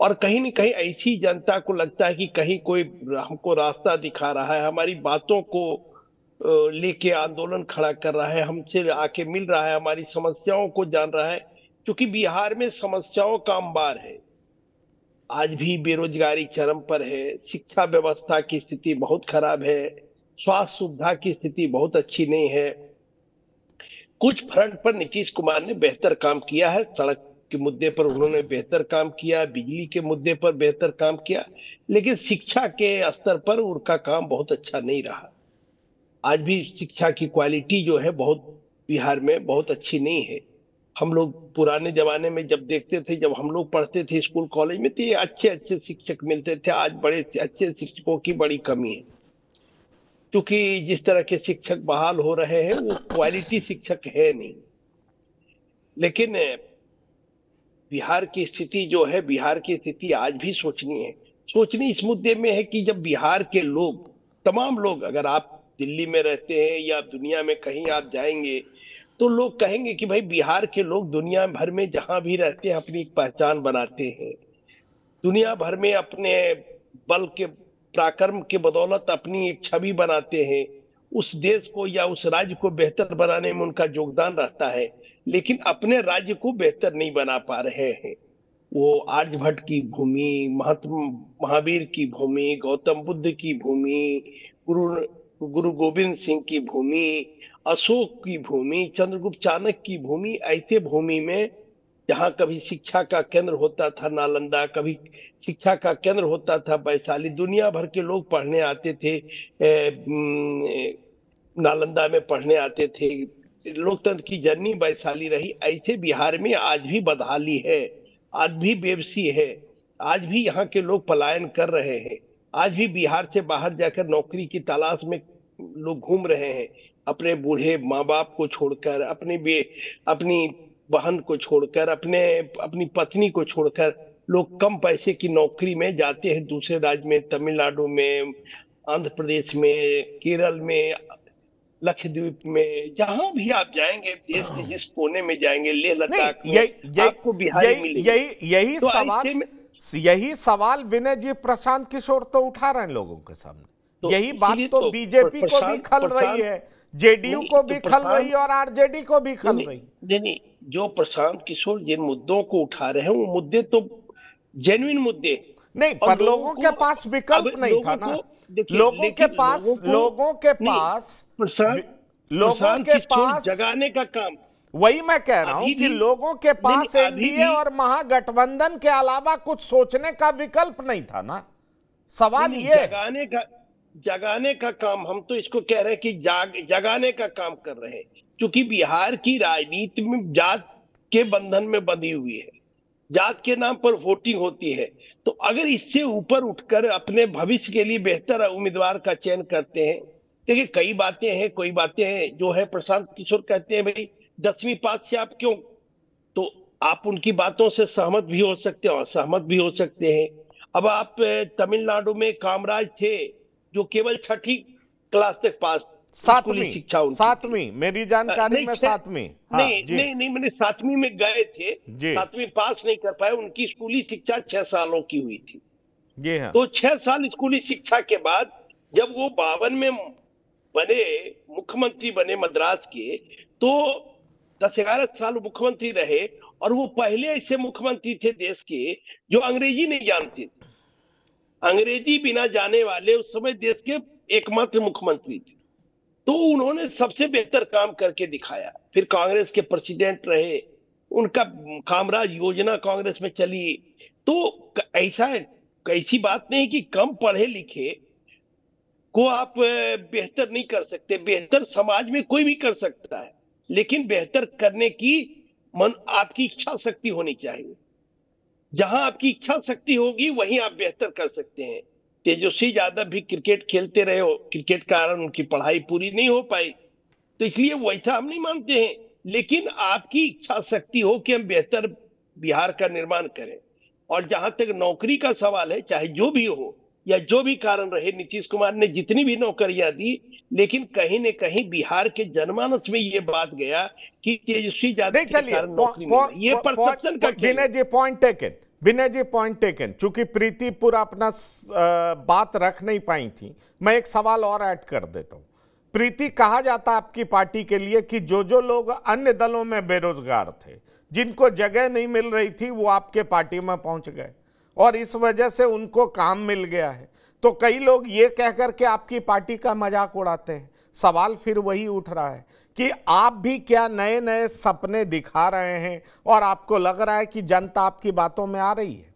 और कहीं ना कहीं ऐसी जनता को लगता है कि कहीं कोई हमको रास्ता दिखा रहा है, हमारी बातों को लेके आंदोलन खड़ा कर रहा है, हमसे आके मिल रहा है, हमारी समस्याओं को जान रहा है। क्योंकि बिहार में समस्याओं का अंबार है, आज भी बेरोजगारी चरम पर है, शिक्षा व्यवस्था की स्थिति बहुत खराब है, स्वास्थ्य सुविधा की स्थिति बहुत अच्छी नहीं है। कुछ फ्रंट पर नीतीश कुमार ने बेहतर काम किया है, सड़क के मुद्दे पर उन्होंने बेहतर काम किया, बिजली के मुद्दे पर बेहतर काम किया, लेकिन शिक्षा के स्तर पर उनका काम बहुत अच्छा नहीं रहा। आज भी शिक्षा की क्वालिटी जो है बहुत बिहार में बहुत अच्छी नहीं है। हम लोग पुराने जमाने में जब देखते थे, जब हम लोग पढ़ते थे स्कूल कॉलेज में, तो ये अच्छे अच्छे शिक्षक मिलते थे। आज बड़े अच्छे शिक्षकों की बड़ी कमी है, क्योंकि जिस तरह के शिक्षक बहाल हो रहे हैं वो क्वालिटी शिक्षक है नहीं। लेकिन बिहार की स्थिति जो है, बिहार की स्थिति आज भी सोचनी है। सोचनी इस मुद्दे में है कि जब बिहार के लोग, तमाम लोग, अगर आप दिल्ली में रहते हैं या दुनिया में कहीं आप जाएंगे तो लोग कहेंगे कि भाई बिहार के लोग दुनिया भर में जहां भी रहते हैं अपनी एक पहचान बनाते हैं, दुनिया भर में अपने बल के, पराक्रम के बदौलत अपनी एक छवि बनाते हैं, उस देश को या उस राज्य को बेहतर बनाने में उनका योगदान रहता है, लेकिन अपने राज्य को बेहतर नहीं बना पा रहे हैं। वो आर्यभट्ट की भूमि, महात्मा महावीर की भूमि, गौतम बुद्ध की भूमि, गुरु गुरु गोविंद सिंह की भूमि, अशोक की भूमि, चंद्रगुप्त चाणक्य की भूमि, ऐसे भूमि में जहाँ कभी शिक्षा का केंद्र होता था नालंदा, कभी शिक्षा का केंद्र होता था वैशाली, दुनिया भर के लोग पढ़ने आते थे, नालंदा में पढ़ने आते थे, लोकतंत्र की जननी वैशाली रही। ऐसे बिहार में आज भी बदहाली है, आज भी बेबसी है, आज भी यहाँ के लोग पलायन कर रहे हैं, आज भी बिहार से बाहर जाकर नौकरी की तलाश में लोग घूम रहे हैं, अपने बूढ़े माँ बाप को छोड़कर, अपने अपनी बहन को छोड़कर, अपने अपनी पत्नी को छोड़कर लोग कम पैसे की नौकरी में जाते हैं दूसरे राज्य में, तमिलनाडु में, आंध्र प्रदेश में, केरल में, लक्षद्वीप में, जहां भी आप जाएंगे, देश के जिस कोने में जाएंगे, लेह लद्दाख में, आपको बिहारी मिलेंगे। यही यही तो सवाल यही सवाल विनय जी प्रशांत किशोर तो उठा रहे हैं लोगों के सामने। तो यही बात तो बीजेपी को भी खल रही है, जेडीयू को भी खल रही और आरजेडी को भी खल रही। नहीं नहीं, जो प्रशांत किशोर जिन मुद्दों को उठा रहे हैं वो मुद्दे तो जेन्युइन मुद्दे नहीं, पर लोगों के पास विकल्प नहीं था ना। लोगों के पास लोगों के पास लोगों के पास जगाने का काम, वही मैं कह रहा हूं कि लोगों के पास एनडीए और महागठबंधन के अलावा कुछ सोचने का विकल्प नहीं था ना। सवाल ये जगाने का जगाने का काम, हम तो इसको कह रहे हैं कि जाग जगाने का काम कर रहे हैं, क्योंकि बिहार की राजनीति में जात के बंधन में बंधी हुई है, जात के नाम पर वोटिंग होती है। तो अगर इससे ऊपर उठकर अपने भविष्य के लिए बेहतर उम्मीदवार का चयन करते हैं, देखिए कई बातें हैं, कोई बातें हैं जो है प्रशांत किशोर कहते हैं भाई दसवीं पास से आप क्यों, तो आप उनकी बातों से सहमत भी हो सकते हैं और सहमत भी हो सकते हैं। अब आप तमिलनाडु में कामराज थे जो केवल छठी क्लास तक पास, सातवीं शिक्षा सातवीं मेरी जानकारी में सातवीं हाँ, नहीं, नहीं नहीं मैंने सातवीं में गए थे, सातवीं पास नहीं कर पाए, उनकी स्कूली शिक्षा छह सालों की हुई थी। जी हाँ। तो छह साल स्कूली शिक्षा के बाद जब वो बावन में बने मुख्यमंत्री बने मद्रास के, तो दस ग्यारह साल मुख्यमंत्री रहे और वो पहले ऐसे मुख्यमंत्री थे देश के जो अंग्रेजी नहीं जानते थे। अंग्रेजी बिना जाने वाले उस समय देश के एकमात्र मुख्यमंत्री थे, तो उन्होंने सबसे बेहतर काम करके दिखाया। फिर कांग्रेस के प्रेसिडेंट रहे, उनका कामराज योजना कांग्रेस में चली। तो ऐसा ऐसी बात नहीं कि कम पढ़े लिखे को आप बेहतर नहीं कर सकते, बेहतर समाज में कोई भी कर सकता है, लेकिन बेहतर करने की मन आपकी इच्छा शक्ति होनी चाहिए। जहां आपकी इच्छा शक्ति होगी वहीं आप बेहतर कर सकते हैं। तेजस्वी यादव भी क्रिकेट खेलते रहे हो, क्रिकेट कारण उनकी पढ़ाई पूरी नहीं हो पाई, तो इसलिए वैसा हम नहीं मानते हैं, लेकिन आपकी इच्छा शक्ति हो कि हम बेहतर बिहार का निर्माण करें। और जहां तक नौकरी का सवाल है, चाहे जो भी हो या जो भी कारण रहे, नीतीश कुमार ने जितनी भी नौकरियां दी, लेकिन कहीं न कहीं बिहार के जनमानस में ये बात गया कि तेजस्वी यादव के कारण नौकरी मिली। ये परसेप्शन का Vinay ji point taken, Vinay ji point taken, चूंकि प्रीतिपुर अपना आ, बात रख नहीं पाई थी, मैं एक सवाल और ऐड कर देता हूं। प्रीति, कहा जाता आपकी पार्टी के लिए कि जो जो लोग अन्य दलों में बेरोजगार थे, जिनको जगह नहीं मिल रही थी, वो आपके पार्टी में पहुंच गए और इस वजह से उनको काम मिल गया है, तो कई लोग ये कहकर के आपकी पार्टी का मजाक उड़ाते हैं। सवाल फिर वही उठ रहा है कि आप भी क्या नए नए सपने दिखा रहे हैं और आपको लग रहा है कि जनता आपकी बातों में आ रही है?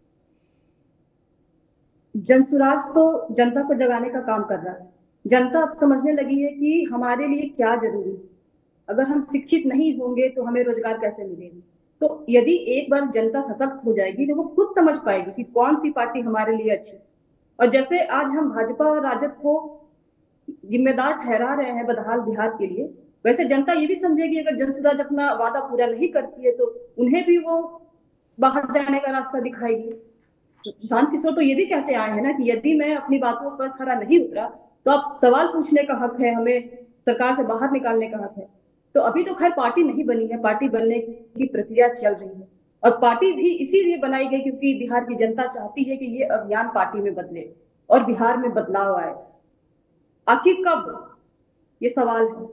जनसुराज तो जनता को जगाने का काम कर रहा है। जनता अब समझने लगी है कि हमारे लिए क्या जरूरी है, अगर हम शिक्षित नहीं होंगे तो हमें रोजगार कैसे मिलेगा। तो यदि एक बार जनता सशक्त हो जाएगी तो वो खुद समझ पाएगी कि कौन सी पार्टी हमारे लिए अच्छी। और जैसे आज हम भाजपा और राजद को जिम्मेदार ठहरा रहे हैं बदहाल बिहार के लिए, वैसे जनता ये भी समझेगी अगर जनसुराज अपना वादा पूरा नहीं करती है तो उन्हें भी वो बाहर जाने का रास्ता दिखाएगी। प्रशांत किशोर तो ये भी कहते आए हैं ना कि यदि मैं अपनी बातों पर खरा नहीं उतरा तो आप सवाल पूछने का हक है, हमें सरकार से बाहर निकालने का हक है। तो अभी तो खैर पार्टी नहीं बनी है, पार्टी बनने की प्रक्रिया चल रही है और पार्टी भी इसीलिए बनाई गई क्योंकि बिहार की जनता चाहती है कि ये अभियान पार्टी में बदले और बिहार में बदलाव आए। आखिर कब, ये सवाल है।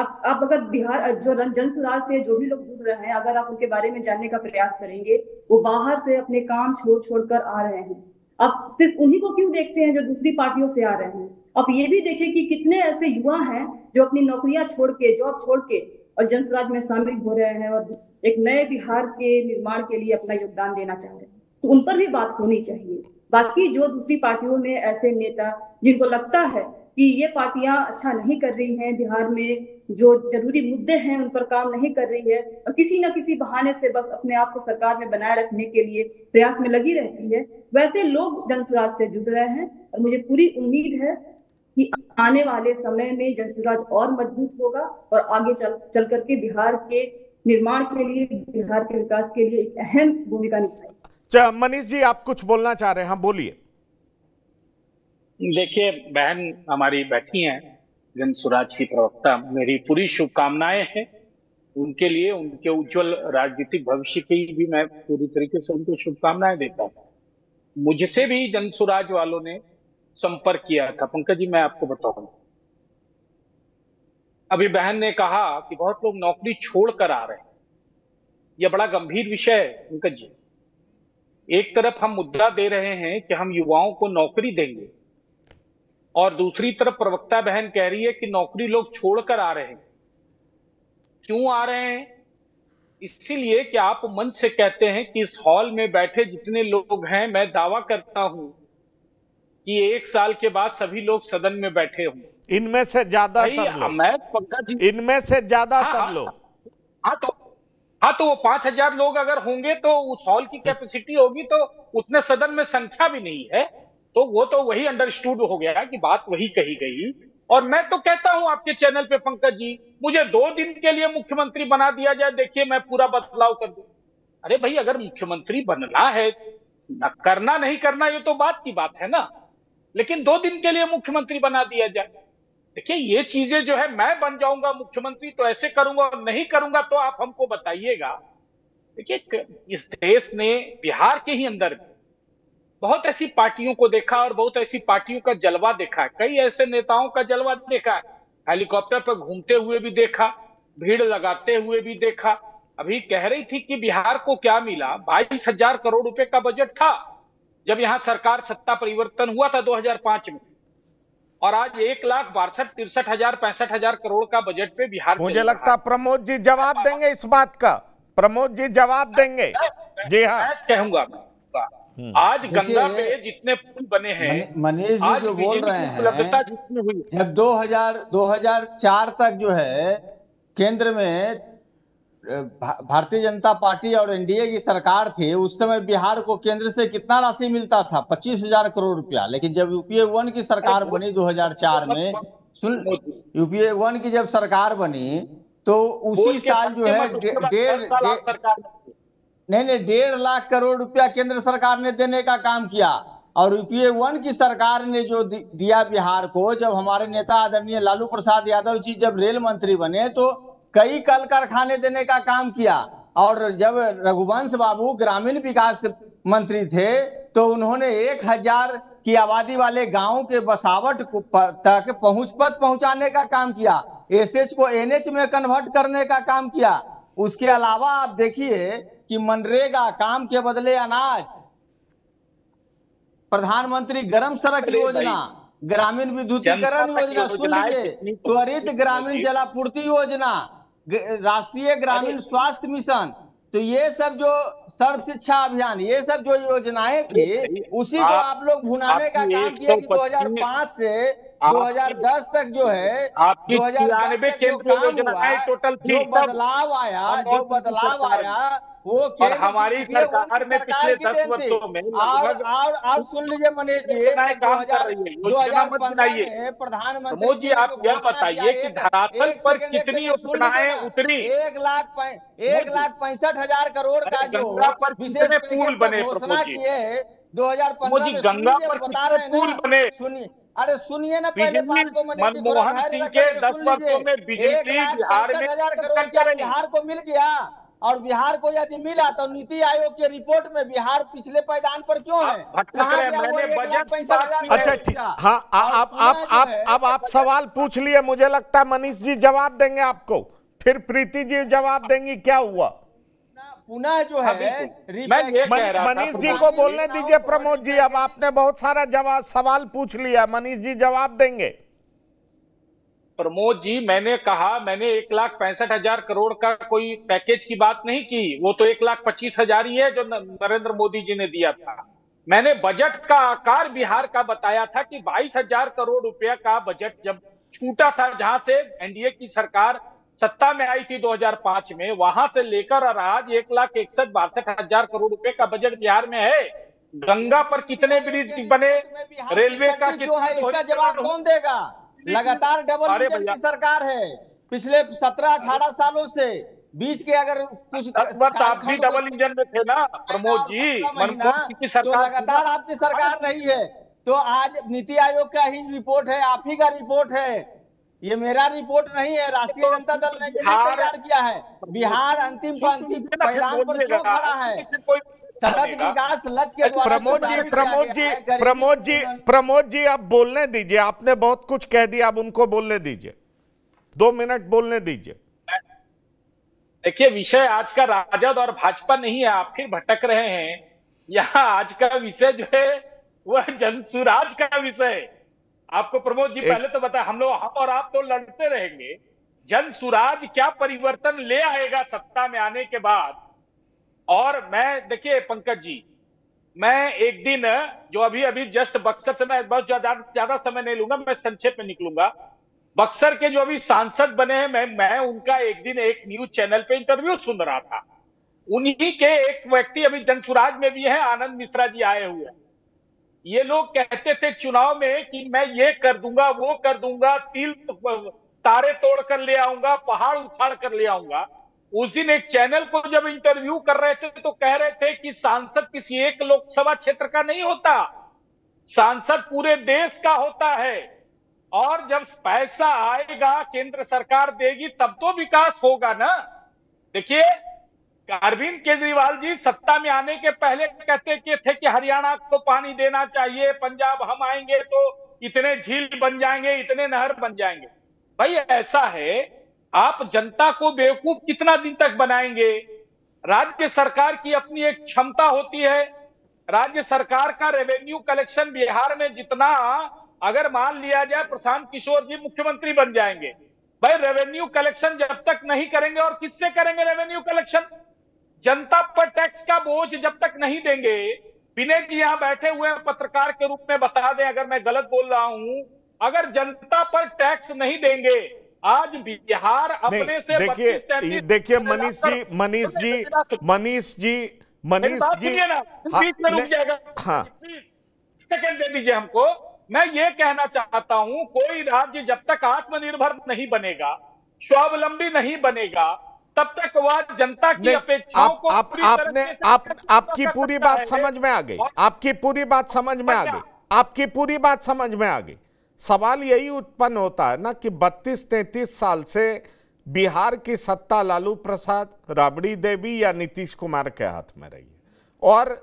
आप आप अगर बिहार जो जनसुराज से जो भी लोग जुड़ रहे हैं, अगर आप उनके बारे में जानने का प्रयास करेंगे, वो बाहर से अपने काम छोड़ छोड़ कर आ रहे हैं। आप सिर्फ उन्हीं को क्यों देखते हैं जो दूसरी पार्टियों से आ रहे हैं? आप ये भी देखें कि कितने ऐसे युवा हैं जो अपनी नौकरियां छोड़ के, जॉब छोड़ के और जनसुराज में शामिल हो रहे हैं और एक नए बिहार के निर्माण के लिए अपना योगदान देना चाह रहे हैं, तो उन पर भी बात होनी चाहिए। बाकी जो दूसरी पार्टियों में ऐसे नेता जिनको लगता है कि ये पार्टियां अच्छा नहीं कर रही हैं, बिहार में जो जरूरी मुद्दे हैं उन पर काम नहीं कर रही है और किसी ना किसी बहाने से बस अपने आप को सरकार में बनाए रखने के लिए प्रयास में लगी रहती है, वैसे लोग जनसुराज से जुड़ रहे हैं। और मुझे पूरी उम्मीद है कि आने वाले समय में जनसुराज और मजबूत होगा और आगे चल चल करके बिहार के निर्माण के लिए, बिहार के विकास के लिए एक अहम भूमिका निभाएगा। मनीष जी, आप कुछ बोलना चाह रहे हैं? हाँ, बोलिए। देखिए, बहन हमारी बैठी हैं जनसुराज की प्रवक्ता, मेरी पूरी शुभकामनाएं हैं उनके लिए, उनके उज्जवल राजनीतिक भविष्य की भी मैं पूरी तरीके से उनको शुभकामनाएं देता हूँ। मुझसे भी जनसुराज वालों ने संपर्क किया था। पंकज जी, मैं आपको बताऊं, अभी बहन ने कहा कि बहुत लोग नौकरी छोड़कर आ रहे हैं, यह बड़ा गंभीर विषय है। पंकज जी, एक तरफ हम मुद्दा दे रहे हैं कि हम युवाओं को नौकरी देंगे और दूसरी तरफ प्रवक्ता बहन कह रही है कि नौकरी लोग छोड़कर आ रहे हैं। क्यों आ रहे हैं? इसीलिए कि आप मन से कहते हैं कि इस हॉल में बैठे जितने लोग हैं, मैं दावा करता हूं कि एक साल के बाद सभी लोग सदन में बैठे होंगे। इनमें से ज्यादा, इनमें से ज्यादा हाँ, हाँ, तो हाँ तो वो पांच हजार लोग अगर होंगे तो उस हॉल की कैपेसिटी होगी, तो उतने सदन में संख्या भी नहीं है, तो वो तो वही अंडरस्टूड हो गया कि बात वही कही गई। और मैं तो कहता हूं आपके चैनल पे पंकज जी, मुझे दो दिन के लिए मुख्यमंत्री बना दिया जाए, देखिए मैं पूरा बदलाव कर दूं। अरे भाई अगर मुख्यमंत्री बनना है, न करना नहीं करना ये तो बात की बात है ना, लेकिन दो दिन के लिए मुख्यमंत्री बना दिया जाए। देखिए ये चीजें जो है, मैं बन जाऊंगा मुख्यमंत्री तो ऐसे करूंगा और नहीं करूंगा तो आप हमको बताइएगा। देखिए इस देश ने बिहार के ही अंदर बहुत ऐसी पार्टियों को देखा और बहुत ऐसी पार्टियों का जलवा देखा है, कई ऐसे नेताओं का जलवा देखा है, हेलीकॉप्टर पर घूमते हुए भी देखा, भीड़ लगाते हुए भी देखा। अभी कह रही थी कि बिहार को क्या मिला, बाईस हजार करोड़ रुपए का बजट था जब यहाँ सरकार सत्ता परिवर्तन हुआ था दो हजार पांच में, और आज एक लाख बासठ तिरसठ हजार पैंसठ हजार करोड़ का बजट पे बिहार। मुझे लगता है प्रमोद जी जवाब देंगे इस बात का, प्रमोद जी जवाब देंगे। जी हाँ कहूंगा, आज गंगा पे जितने पुल बने हैं, मनीष जी जो बोल रहे हैं, जब दो हजार दो हजार चार तक जो है केंद्र में भारतीय जनता पार्टी और एनडीए की सरकार थी, उस समय बिहार को केंद्र से कितना राशि मिलता था, पच्चीस हजार करोड़ रुपया। लेकिन जब यूपीए वन की सरकार बनी दो हजार चार में, सुन, यूपीए वन की जब सरकार बनी तो उसी साल जो है डेढ़ नहीं नहीं डेढ़ लाख करोड़ रुपया केंद्र सरकार ने देने का काम किया। और यूपीए वन की सरकार ने जो दिया बिहार को, जब हमारे नेता आदरणीय लालू प्रसाद यादव जी जब रेल मंत्री बने तो कई कल कारखाने देने का काम किया, और जब रघुवंश बाबू ग्रामीण विकास मंत्री थे तो उन्होंने एक हजार की आबादी वाले गांव के बसावट तक पहुंच पद पहुंचाने का काम किया, एस एच को एन एच में कन्वर्ट करने का काम किया। उसके अलावा आप देखिए कि मनरेगा, काम के बदले अनाज, प्रधानमंत्री गरम सड़क योजना, ग्रामीण विद्युतीकरण योजना, सुन लीजिए, त्वरित ग्रामीण जलापूर्ति योजना, राष्ट्रीय ग्रामीण स्वास्थ्य मिशन, तो ये सब जो सर्व शिक्षा अभियान, ये सब जो योजनाएं थी उसी को आप लोग भुनाने का काम किया कि दो हजार पांच से दो हजार दस तक जो है टोटल जो बदलाव आया, जो बदलाव आया वो और हमारी सरकार में पिछले दस वर्षों में और और और सुन लीजिए मनीष जी, दो हजार पंद्रह में प्रधानमंत्री मोदी जी आप यह बताइए कि धरातल पर कितनी योजनाएं उतरी, एक लाख एक लाख पैंसठ हजार करोड़ का जो विशेष पुल बने घोषणा किए दो हजार पंद्रह में, गंगा पर बता रहे पुल बने, सुनिए अरे सुनिए ना पहले बात को, मनमोहन सिंह के दस वर्षों में बीजेपी बिहार में हजार करोड़ बिहार को मिल गया, और बिहार को यदि मिला तो नीति आयोग के रिपोर्ट में बिहार पिछले पायदान पर क्यों है, कहां? अच्छा हाँ, आप आप आप अब आप सवाल पूछ लिए, मुझे लगता है मनीष जी जवाब देंगे आपको, फिर प्रीति जी जवाब देंगी क्या हुआ पुनः जो है। मनीष जी को बोलने दीजिए प्रमोद जी, अब आपने बहुत सारा जवाब सवाल पूछ लिया, मनीष जी जवाब देंगे। प्रमोद जी मैंने कहा, मैंने एक लाख पैंसठ हजार करोड़ का कोई पैकेज की बात नहीं की, वो तो एक लाख पच्चीस हजार ही है जो नरेंद्र मोदी जी ने दिया था। मैंने बजट का आकार बिहार का बताया था कि बाईस हजार करोड़ रुपया का बजट जब छूटा था, जहां से एनडीए की सरकार सत्ता में आई थी दो हजार पांच में, वहां से लेकर और आज एक लाख इकसठ बासठ हजार करोड़ रुपए का बजट बिहार में है। गंगा पर कितने ब्रिज बने, रेलवे का कितना, जवाब कौन देगा? लगातार डबल इंजन की सरकार है पिछले सत्रह अठारह सालों से, बीच के अगर कुछ आप भी डबल इंजन में थे ना प्रमोद जी, मनमोहन की सरकार तो लगातार आपकी सरकार नहीं है, तो आज नीति आयोग का ही रिपोर्ट है, आप ही का रिपोर्ट है, ये मेरा रिपोर्ट नहीं है, राष्ट्रीय जनता दल ने तैयार किया है। बिहार अंतिम परिणाम पर क्यों खड़ा है? सतत विकास लक्ष्य के द्वारा। प्रमोद जी प्रमोद जी प्रमोद जी प्रमोद जी आप बोलने दीजिए, आपने बहुत कुछ कह दिया, आप उनको बोलने दीजिए, दो मिनट बोलने दीजिए। देखिए विषय आज का राजद और भाजपा नहीं है, आप फिर भटक रहे हैं, यहाँ आज का विषय जो है वह जनसुराज का विषय है। आपको प्रमोद जी पहले तो बताया, हम लोग हम और आप तो लड़ते रहेंगे, जन सुराज क्या परिवर्तन ले आएगा सत्ता में आने के बाद। और मैं देखिए पंकज जी, मैं एक दिन जो अभी अभी जस्ट बक्सर से, मैं बहुत ज्यादा ज्यादा समय नहीं लूंगा, मैं संक्षेप में निकलूंगा। बक्सर के जो अभी सांसद बने हैं, मैं मैं उनका एक दिन एक न्यूज चैनल पे इंटरव्यू सुन रहा था, उन्हीं के एक व्यक्ति अभी जनसुराज में भी है, आनंद मिश्रा जी आए हुए हैं। ये लोग कहते थे चुनाव में कि मैं ये कर दूंगा, वो कर दूंगा, तिल तारे तोड़ कर ले आऊंगा, पहाड़ उखाड़ कर ले आऊंगा। उस दिन एक चैनल को जब इंटरव्यू कर रहे थे तो कह रहे थे कि सांसद किसी एक लोकसभा क्षेत्र का नहीं होता, सांसद पूरे देश का होता है, और जब पैसा आएगा केंद्र सरकार देगी तब तो विकास होगा ना। देखिए अरविंद केजरीवाल जी सत्ता में आने के पहले कहते के थे कि हरियाणा को पानी देना चाहिए, पंजाब हम आएंगे तो इतने झील बन जाएंगे, इतने नहर बन जाएंगे। भाई ऐसा है, आप जनता को बेवकूफ कितना दिन तक बनाएंगे। राज्य सरकार की अपनी एक क्षमता होती है, राज्य सरकार का रेवेन्यू कलेक्शन बिहार में जितना, अगर मान लिया जाए प्रशांत किशोर जी मुख्यमंत्री बन जाएंगे, भाई रेवेन्यू कलेक्शन जब तक नहीं करेंगे, और किससे करेंगे रेवेन्यू कलेक्शन? जनता पर टैक्स का बोझ जब तक नहीं देंगे। विनय जी यहाँ बैठे हुए पत्रकार के रूप में बता दें अगर मैं गलत बोल रहा हूँ, अगर जनता पर टैक्स नहीं देंगे, आज बिहार अपने से देखिए देखिए मनीष जी मनीष जी मनीष जी मनीष जी हाँ सेकंड दे दीजिए हमको। मैं ये कहना चाहता हूँ, कोई राज्य जब तक आत्मनिर्भर नहीं बनेगा, स्वावलंबी नहीं बनेगा, तब तक वह जनता की अपेक्षाओं को आप, आपने आप आपकी पूरी बात समझ में आ गई, आपकी पूरी बात समझ में आ गई, आपकी पूरी बात समझ में आ गई। सवाल यही उत्पन्न होता है ना कि बत्तीस तैंतीस साल से बिहार की सत्ता लालू प्रसाद, राबड़ी देवी या नीतीश कुमार के हाथ में रही है, और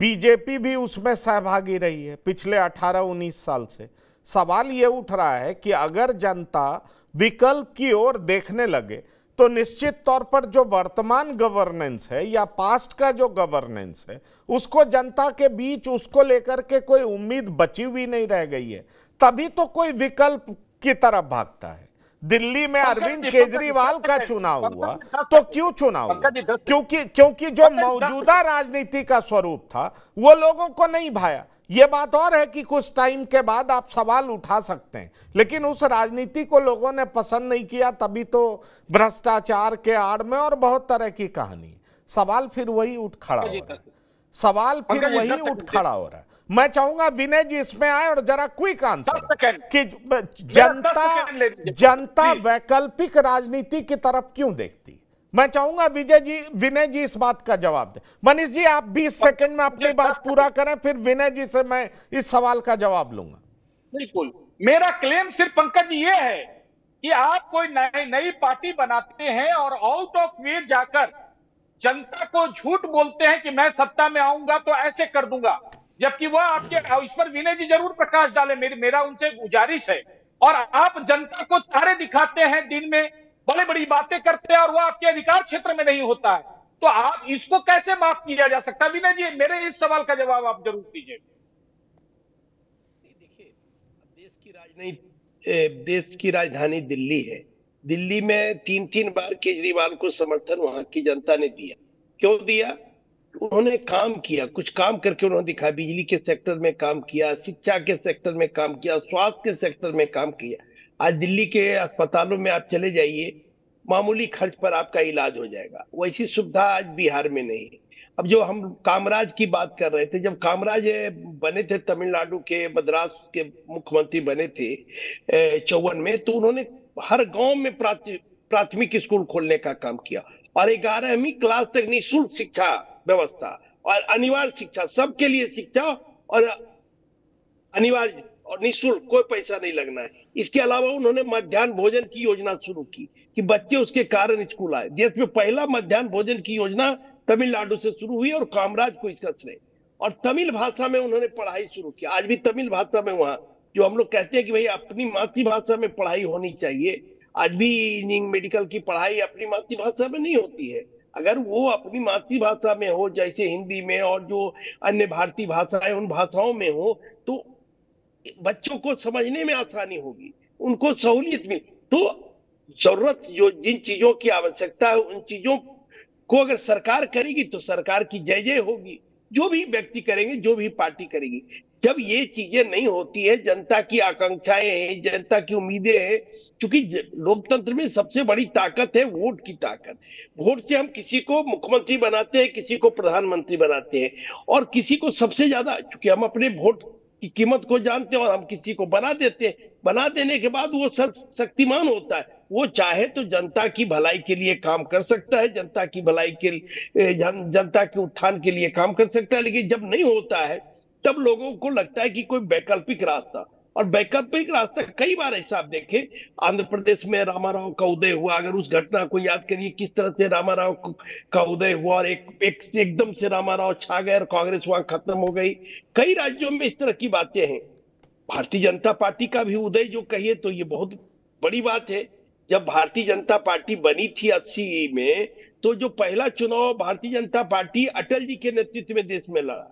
बीजेपी भी उसमें सहभागी रही है पिछले अठारह उन्नीस साल से। सवाल ये उठ रहा है कि अगर जनता विकल्प की ओर देखने लगे तो निश्चित तौर पर जो वर्तमान गवर्नेंस है या पास्ट का जो गवर्नेंस है उसको जनता के बीच उसको लेकर के कोई उम्मीद बची हुई नहीं रह गई है, तभी तो कोई विकल्प की तरफ भागता है। दिल्ली में अरविंद केजरीवाल का चुनाव हुआ तो क्यों चुनाव हुआ? क्योंकि क्योंकि जो मौजूदा राजनीति का स्वरूप था वो लोगों को नहीं भाया। ये बात और है कि कुछ टाइम के बाद आप सवाल उठा सकते हैं, लेकिन उस राजनीति को लोगों ने पसंद नहीं किया, तभी तो भ्रष्टाचार के आड़ में और बहुत तरह की कहानी। सवाल फिर वही उठ खड़ा हो रहा है, सवाल फिर वही उठ खड़ा हो रहा है। मैं चाहूंगा विनय जी इसमें आए और जरा क्विक आंसर कि जनता जनता वैकल्पिक राजनीति की तरफ क्यों देखती। मैं चाहूंगा विजय जी विनय जी इस बात का जवाब दें। मनीष जी आप बीस सेकंड में अपनी बात पूरा करें, फिर विनय जी से मैं इस सवाल का जवाब लूंगा। बिल्कुल, मेरा क्लेम सिर्फ पंकज ये है कि आप कोई नई नई पार्टी बनाते हैं और आउट ऑफ वे जाकर जनता को झूठ बोलते हैं कि मैं सत्ता में आऊंगा तो ऐसे कर दूंगा, जबकि वह आपके, इस पर विनय जी जरूर प्रकाश डाले, मेरी मेरा उनसे गुजारिश है। और आप जनता को तारे दिखाते हैं, दिन में बड़ी बड़ी बातें करते हैं और वो आपके अधिकार क्षेत्र में नहीं होता है, तो आप इसको कैसे माफ किया जा सकता है? विनय जी मेरे इस सवाल का जवाब आप जरूर दीजिए। देखिए देश की राजनीति, देश की राजधानी दिल्ली है, दिल्ली में तीन तीन बार केजरीवाल को समर्थन वहां की जनता ने दिया। क्यों दिया? उन्होंने काम किया, कुछ काम करके उन्होंने दिखा। बिजली के सेक्टर में काम किया, शिक्षा के सेक्टर में काम किया, स्वास्थ्य के सेक्टर में काम किया। आज दिल्ली के अस्पतालों में आप चले जाइए, मामूली खर्च पर आपका इलाज हो जाएगा। वैसी सुविधा आज बिहार में नहीं है। अब जो हम कामराज की बात कर रहे थे, जब कामराज बने थे तमिलनाडु के मद्रास के मुख्यमंत्री बने थे चौवन में, तो उन्होंने हर गांव में प्राथमिक स्कूल खोलने का काम किया और ग्यारहवीं क्लास तक निःशुल्क शिक्षा व्यवस्था और अनिवार्य शिक्षा, सबके लिए शिक्षा और अनिवार्य और निःशुल्क, कोई पैसा नहीं लगना है। इसके अलावा उन्होंने मध्याह्न भोजन की योजना शुरू की कि बच्चे उसके कारण स्कूल आए। देश में पहला मध्याह्न भोजन की योजना तमिलनाडु से शुरू हुई और कामराज को इसका श्रेय, और तमिल भाषा में उन्होंने पढ़ाई शुरू की। आज भी तमिल भाषा में वहाँ जो हम लोग कहते हैं कि भाई अपनी मातृभाषा में पढ़ाई होनी चाहिए, आज भी इंजीनियरिंग मेडिकल की पढ़ाई अपनी मातृभाषा में नहीं होती है। अगर वो अपनी मातृभाषा में हो, जैसे हिंदी में और जो अन्य भारतीय भाषाएं उन भाषाओं में हो, तो बच्चों को समझने में आसानी होगी, उनको सहूलियत मिल। तो जरूरत जो जिन चीजों की आवश्यकता है उन चीजों को अगर सरकार करेगी तो सरकार की जय जय होगी, जो भी व्यक्ति करेंगे, जो भी पार्टी करेगी। जब ये चीजें नहीं होती है, जनता की आकांक्षाएं हैं, जनता की उम्मीदें हैं, क्योंकि लोकतंत्र में सबसे बड़ी ताकत है वोट की ताकत। वोट से हम किसी को मुख्यमंत्री बनाते हैं, किसी को प्रधानमंत्री बनाते हैं और किसी को सबसे ज्यादा, क्योंकि हम अपने वोट की कीमत को जानते हैं और हम किसी को बना देते हैं। बना देने के बाद वो सर्वशक्तिमान होता है, वो चाहे तो जनता की भलाई के लिए काम कर सकता है, जनता की भलाई के जन, जनता के उत्थान के लिए काम कर सकता है। लेकिन जब नहीं होता है तब लोगों को लगता है कि कोई वैकल्पिक रास्ता, और वैकल्पिक रास्ता कई बार ऐसा आप देखें, आंध्र प्रदेश में रामा राव का उदय हुआ, अगर उस घटना को याद करिए किस तरह से रामा राव का उदय हुआ और एक, एक एकदम से रामा राव छा गए और कांग्रेस वहां खत्म हो गई। कई राज्यों में इस तरह की बातें हैं। भारतीय जनता पार्टी का भी उदय जो कहिए तो ये बहुत बड़ी बात है। जब भारतीय जनता पार्टी बनी थी अस्सी में तो जो पहला चुनाव भारतीय जनता पार्टी अटल जी के नेतृत्व में देश में लड़ा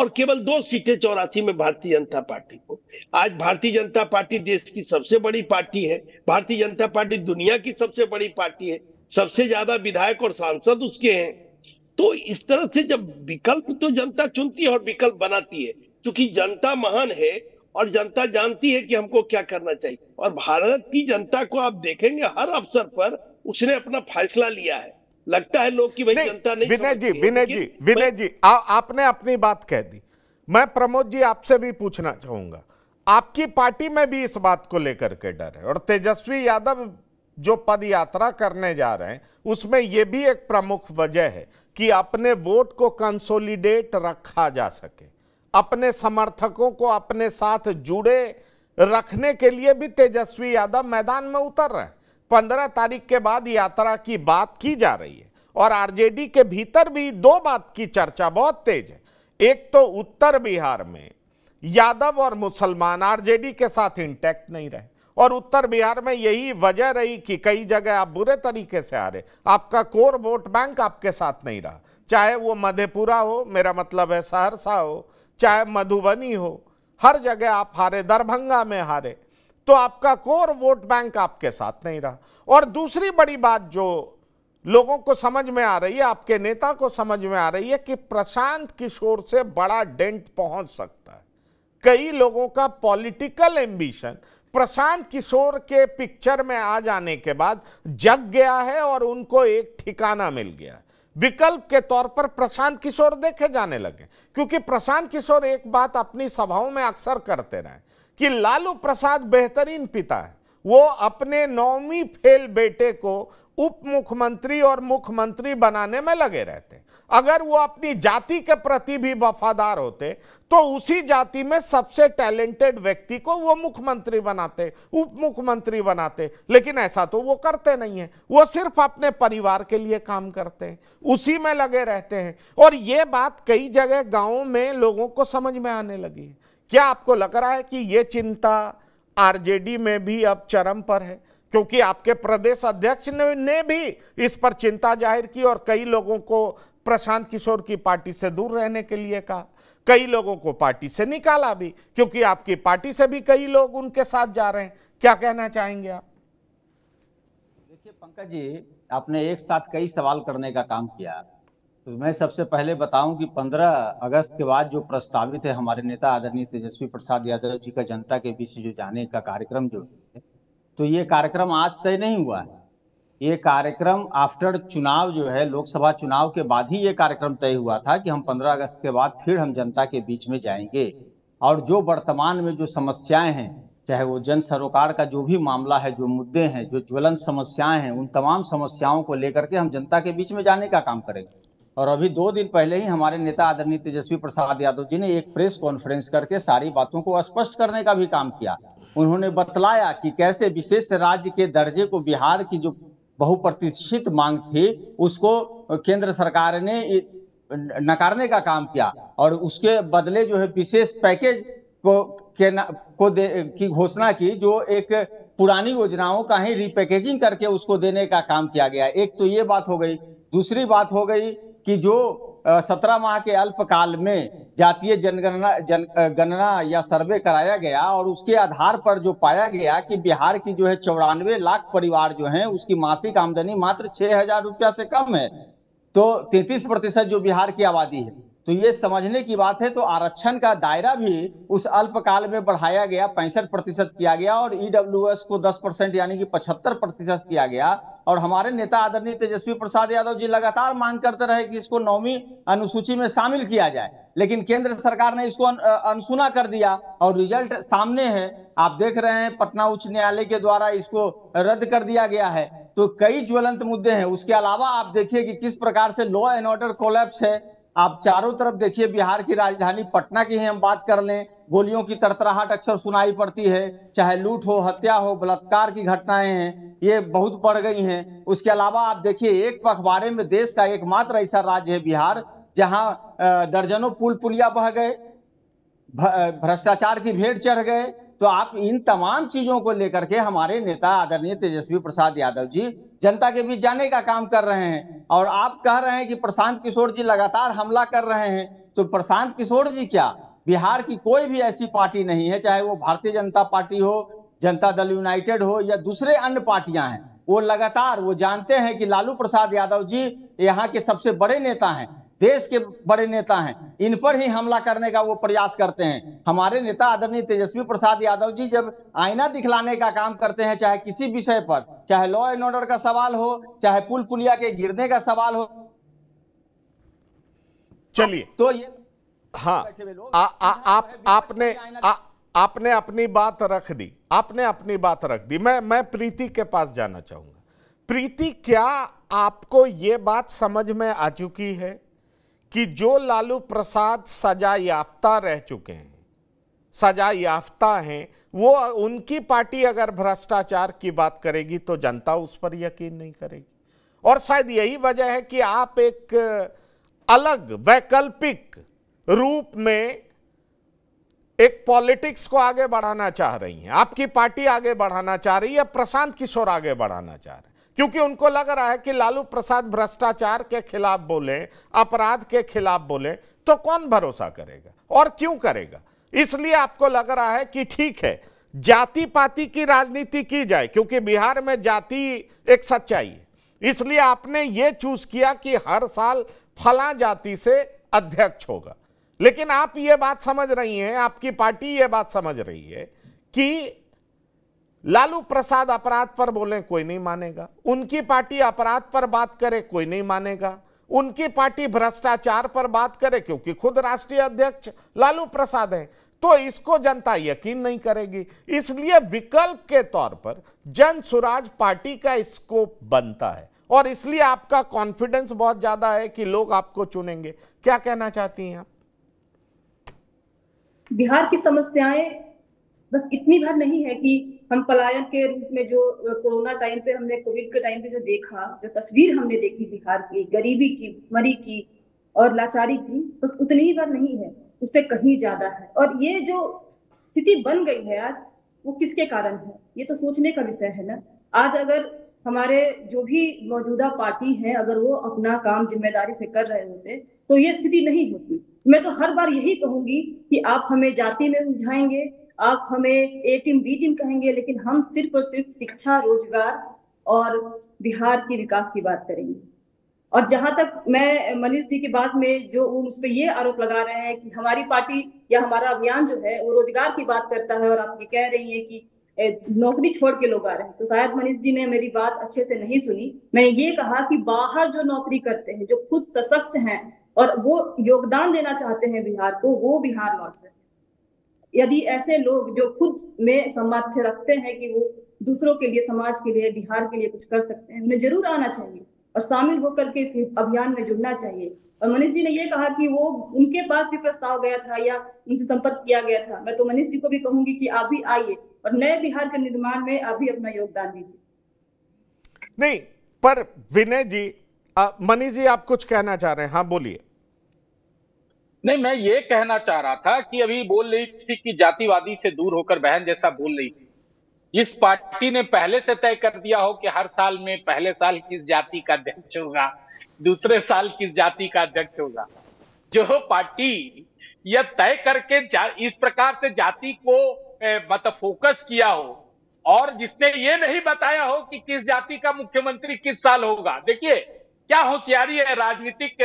और केवल दो सीटें चौरासी में भारतीय जनता पार्टी को। आज भारतीय जनता पार्टी देश की सबसे बड़ी पार्टी है, भारतीय जनता पार्टी दुनिया की सबसे बड़ी पार्टी है, सबसे ज्यादा विधायक और सांसद उसके हैं। तो इस तरह से जब विकल्प तो जनता चुनती है और विकल्प बनाती है, क्योंकि जनता महान है और जनता जानती है कि हमको क्या करना चाहिए। और भारत की जनता को आप देखेंगे हर अवसर पर उसने अपना फैसला लिया है। लगता है लोग कि भाई जनता नहीं। विनय जी विनय जी विनय जी आ, आपने अपनी बात कह दी। मैं प्रमोद जी आपसे भी पूछना चाहूंगा, आपकी पार्टी में भी इस बात को लेकर के डर है और तेजस्वी यादव जो पद यात्रा करने जा रहे हैं उसमें यह भी एक प्रमुख वजह है कि अपने वोट को कंसोलिडेट रखा जा सके, अपने समर्थकों को अपने साथ जुड़े रखने के लिए भी तेजस्वी यादव मैदान में उतर रहे हैं। पंद्रह तारीख के बाद यात्रा की बात की जा रही है और आरजेडी के भीतर भी दो बात की चर्चा बहुत तेज है। एक तो उत्तर बिहार में यादव और मुसलमान आरजेडी के साथ इंटैक्ट नहीं रहे और उत्तर बिहार में यही वजह रही कि कई जगह आप बुरे तरीके से आ रहे, आपका कोर वोट बैंक आपके साथ नहीं रहा, चाहे वो मधेपुरा हो, मेरा मतलब है सहरसा हो, चाहे मधुबनी हो, हर जगह आप हारे, दरभंगा में हारे, तो आपका कोर वोट बैंक आपके साथ नहीं रहा। और दूसरी बड़ी बात जो लोगों को समझ में आ रही है, आपके नेता को समझ में आ रही है कि प्रशांत किशोर से बड़ा डेंट पहुंच सकता है। कई लोगों का पॉलिटिकल एम्बिशन प्रशांत किशोर के पिक्चर में आ जाने के बाद जग गया है और उनको एक ठिकाना मिल गया है। विकल्प के तौर पर प्रशांत किशोर देखे जाने लगे, क्योंकि प्रशांत किशोर एक बात अपनी सभाओं में अक्सर करते रहे कि लालू प्रसाद बेहतरीन पिता है, वो अपने नौवीं फेल बेटे को उप मुख्यमंत्री और मुख्यमंत्री बनाने में लगे रहते। अगर वो अपनी जाति के प्रति भी वफादार होते तो उसी जाति में सबसे टैलेंटेड व्यक्ति को वो मुख्यमंत्री बनाते, उप मुख्यमंत्री बनाते, लेकिन ऐसा तो वो करते नहीं है। वो सिर्फ अपने परिवार के लिए काम करते हैं, उसी में लगे रहते हैं और ये बात कई जगह गाँव में लोगों को समझ में आने लगी है। क्या आपको लग रहा है कि ये चिंता आरजेडी में भी अब चरम पर है, क्योंकि आपके प्रदेश अध्यक्ष ने, ने भी इस पर चिंता जाहिर की और कई लोगों को प्रशांत किशोर की पार्टी से दूर रहने के लिए कहा, कई लोगों को पार्टी से निकाला भी, क्योंकि आपकी पार्टी से भी कई लोग उनके साथ जा रहे हैं। क्या कहना चाहेंगे आप? देखिए पंकज जी, आपने एक साथ कई सवाल करने का काम किया। मैं सबसे पहले बताऊं कि पंद्रह अगस्त के बाद जो प्रस्तावित है हमारे नेता आदरणीय तेजस्वी प्रसाद यादव जी का जनता के बीच जो जाने का कार्यक्रम जो है, तो ये कार्यक्रम आज तय नहीं हुआ है। ये कार्यक्रम आफ्टर चुनाव जो है, लोकसभा चुनाव के बाद ही ये कार्यक्रम तय हुआ था कि हम पंद्रह अगस्त के बाद फिर हम जनता के बीच में जाएंगे और जो वर्तमान में जो समस्याएं हैं, चाहे वो जन सरोकार का जो भी मामला है, जो मुद्दे हैं, जो ज्वलन समस्याएं हैं, उन तमाम समस्याओं को लेकर के हम जनता के बीच में जाने का काम करेंगे। और अभी दो दिन पहले ही हमारे नेता आदरणीय तेजस्वी प्रसाद यादव जी ने एक प्रेस कॉन्फ्रेंस करके सारी बातों को स्पष्ट करने का भी काम किया। उन्होंने बतलाया कि कैसे विशेष राज्य के दर्जे को, बिहार की जो बहुप्रतिष्ठित मांग थी, उसको केंद्र सरकार ने नकारने का काम किया और उसके बदले जो है विशेष पैकेज को के न, को दे, की घोषणा की, जो एक पुरानी योजनाओं का ही रिपैकेजिंग करके उसको देने का काम किया गया। एक तो ये बात हो गई। दूसरी बात हो गई कि जो सत्रह माह के अल्पकाल में जातीय जनगणना जन, गणना या सर्वे कराया गया और उसके आधार पर जो पाया गया कि बिहार की जो है चौरानवे लाख परिवार जो हैं उसकी मासिक आमदनी मात्र छह हजार रुपया से कम है, तो तैंतीस प्रतिशत जो बिहार की आबादी है तो ये समझने की बात है। तो आरक्षण का दायरा भी उस अल्पकाल में बढ़ाया गया, पैंसठ प्रतिशत किया गया और ईडब्ल्यूएस को दस परसेंट यानी कि पचहत्तर प्रतिशत किया गया। और हमारे नेता आदरणीय तेजस्वी प्रसाद यादव जी लगातार मांग करते रहे कि इसको नौवीं अनुसूची में शामिल किया जाए, लेकिन केंद्र सरकार ने इसको अनसुना कर दिया और रिजल्ट सामने है। आप देख रहे हैं पटना उच्च न्यायालय के द्वारा इसको रद्द कर दिया गया है। तो कई ज्वलंत मुद्दे हैं। उसके अलावा आप देखिए कि किस प्रकार से लॉ एंड ऑर्डर कोलैप्स है। आप चारों तरफ देखिए, बिहार की राजधानी पटना की ही हम बात कर लें, गोलियों की तरतराहट अक्सर सुनाई पड़ती है, चाहे लूट हो, हत्या हो, बलात्कार की घटनाएं हैं, ये बहुत बढ़ गई हैं। उसके अलावा आप देखिए एक पखवाड़े में देश का एकमात्र ऐसा राज्य है बिहार जहां दर्जनों पुल पुलिया बह गए, भ्रष्टाचार की भेंट चढ़ गए। तो आप इन तमाम चीजों को लेकर के हमारे नेता आदरणीय तेजस्वी प्रसाद यादव जी जनता के बीच जाने का काम कर रहे हैं। और आप कह रहे हैं कि प्रशांत किशोर जी लगातार हमला कर रहे हैं, तो प्रशांत किशोर जी क्या, बिहार की कोई भी ऐसी पार्टी नहीं है, चाहे वो भारतीय जनता पार्टी हो, जनता दल यूनाइटेड हो या दूसरे अन्य पार्टियां हैं, वो लगातार वो जानते हैं कि लालू प्रसाद यादव जी यहाँ के सबसे बड़े नेता हैं, देश के बड़े नेता हैं, इन पर ही हमला करने का वो प्रयास करते हैं। हमारे नेता आदरणीय तेजस्वी प्रसाद यादव जी जब आईना दिखलाने का काम करते हैं, चाहे किसी विषय पर, चाहे लॉ एंड ऑर्डर का सवाल हो, चाहे पुल पुलिया के गिरने का सवाल हो, चलिए तो ये हाँ आ, आ, आप आपने आ, आपने अपनी बात रख दी, आपने अपनी बात रख दी। मैं मैं प्रीति के पास जाना चाहूंगा। प्रीति, क्या आपको ये बात समझ में आ चुकी है कि जो लालू प्रसाद सजा याफ्ता रह चुके हैं, सजा याफ्ता हैं, वो उनकी पार्टी अगर भ्रष्टाचार की बात करेगी तो जनता उस पर यकीन नहीं करेगी? और शायद यही वजह है कि आप एक अलग वैकल्पिक रूप में एक पॉलिटिक्स को आगे बढ़ाना चाह रही हैं, आपकी पार्टी आगे बढ़ाना चाह रही है, प्रशांत किशोर आगे बढ़ाना चाह रहे हैं, क्योंकि उनको लग रहा है कि लालू प्रसाद भ्रष्टाचार के खिलाफ बोले, अपराध के खिलाफ बोले तो कौन भरोसा करेगा और क्यों करेगा। इसलिए आपको लग रहा है कि ठीक है, जाति पाति की राजनीति की जाए, क्योंकि बिहार में जाति एक सच्चाई है। इसलिए आपने ये चूज किया कि हर साल फला जाति से अध्यक्ष होगा। लेकिन आप ये बात समझ रही हैं, आपकी पार्टी ये बात समझ रही है कि लालू प्रसाद अपराध पर बोले कोई नहीं मानेगा, उनकी पार्टी अपराध पर बात करे कोई नहीं मानेगा, उनकी पार्टी भ्रष्टाचार पर बात करे क्योंकि खुद राष्ट्रीय अध्यक्ष लालू प्रसाद हैं, तो इसको जनता यकीन नहीं करेगी। इसलिए विकल्प के तौर पर जन सुराज पार्टी का स्कोप बनता है और इसलिए आपका कॉन्फिडेंस बहुत ज्यादा है कि लोग आपको चुनेंगे। क्या कहना चाहती हैं आप? बिहार की समस्याएं बस इतनी भर नहीं है कि हम पलायन के रूप में जो कोरोना टाइम पे हमने, कोविड के टाइम पे जो देखा, जो तस्वीर हमने देखी बिहार की गरीबी की, मरी की और लाचारी की, बस उतनी ही भर नहीं है, उससे कहीं ज्यादा है। और ये जो स्थिति बन गई है आज, वो किसके कारण है, ये तो सोचने का विषय है ना। आज अगर हमारे जो भी मौजूदा पार्टी है, अगर वो अपना काम जिम्मेदारी से कर रहे होते तो ये स्थिति नहीं होती। मैं तो हर बार यही कहूंगी कि आप हमें जाति में उलझाएंगे, आप हमें ए टीम बी टीम कहेंगे, लेकिन हम सिर्फ और सिर्फ शिक्षा, रोजगार और बिहार के विकास की बात करेंगे। और जहां तक मैं मनीष जी की बात में, जो वो मुझ पर ये आरोप लगा रहे हैं कि हमारी पार्टी या हमारा अभियान जो है वो रोजगार की बात करता है और आप ये कह रही हैं कि नौकरी छोड़ के लोग आ रहे हैं, तो शायद मनीष जी ने मेरी बात अच्छे से नहीं सुनी। मैंने ये कहा कि बाहर जो नौकरी करते हैं, जो खुद सशक्त हैं और वो योगदान देना चाहते हैं बिहार को, वो बिहार लौट रहे हैं। यदि ऐसे लोग जो खुद में सामर्थ्य रखते हैं कि वो दूसरों के लिए, समाज के लिए, बिहार के लिए कुछ कर सकते हैं, उन्हें जरूर आना चाहिए और शामिल होकर के इस अभियान में जुड़ना चाहिए। और मनीष जी ने ये कहा कि वो, उनके पास भी प्रस्ताव गया था या उनसे संपर्क किया गया था। मैं तो मनीष जी को भी कहूंगी कि आप भी आइए और नए बिहार के निर्माण में आप भी अपना योगदान दीजिए। नहीं पर विनय जी, मनीष जी आप कुछ कहना चाह रहे हैं? हाँ बोलिए। नहीं, मैं ये कहना चाह रहा था कि अभी बोल रही थी कि जातिवादी से दूर होकर बहन जैसा बोल रही थी। इस पार्टी ने पहले से तय कर दिया हो कि हर साल में पहले साल किस जाति का अध्यक्ष होगा, दूसरे साल किस जाति का अध्यक्ष होगा। जो पार्टी यह तय करके इस प्रकार से जाति को मतलब फोकस किया हो और जिसने ये नहीं बताया हो कि किस जाति का मुख्यमंत्री किस साल होगा। देखिए क्या होशियारी है राजनीतिक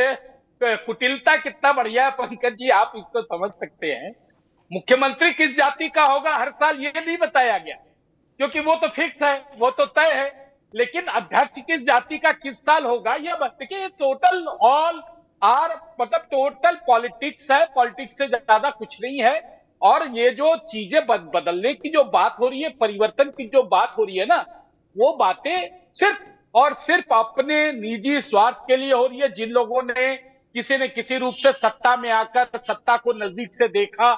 कुटिलता कितना बढ़िया है पंकज जी, आप इसको समझ सकते हैं। मुख्यमंत्री किस जाति का होगा हर साल ये नहीं बताया गया, क्योंकि वो तो फिक्स है, वो तो तय है, लेकिन अध्यक्ष किस जाति का किस साल होगा यह बताइए। टोटल ऑल आर मतलब टोटल पॉलिटिक्स है, पॉलिटिक्स से ज्यादा कुछ नहीं है। और ये जो चीजें बद, बदलने की जो बात हो रही है, परिवर्तन की जो बात हो रही है ना, वो बातें सिर्फ और सिर्फ अपने निजी स्वार्थ के लिए हो रही है। जिन लोगों ने किसी ने किसी रूप से सत्ता में आकर सत्ता को नजदीक से देखा,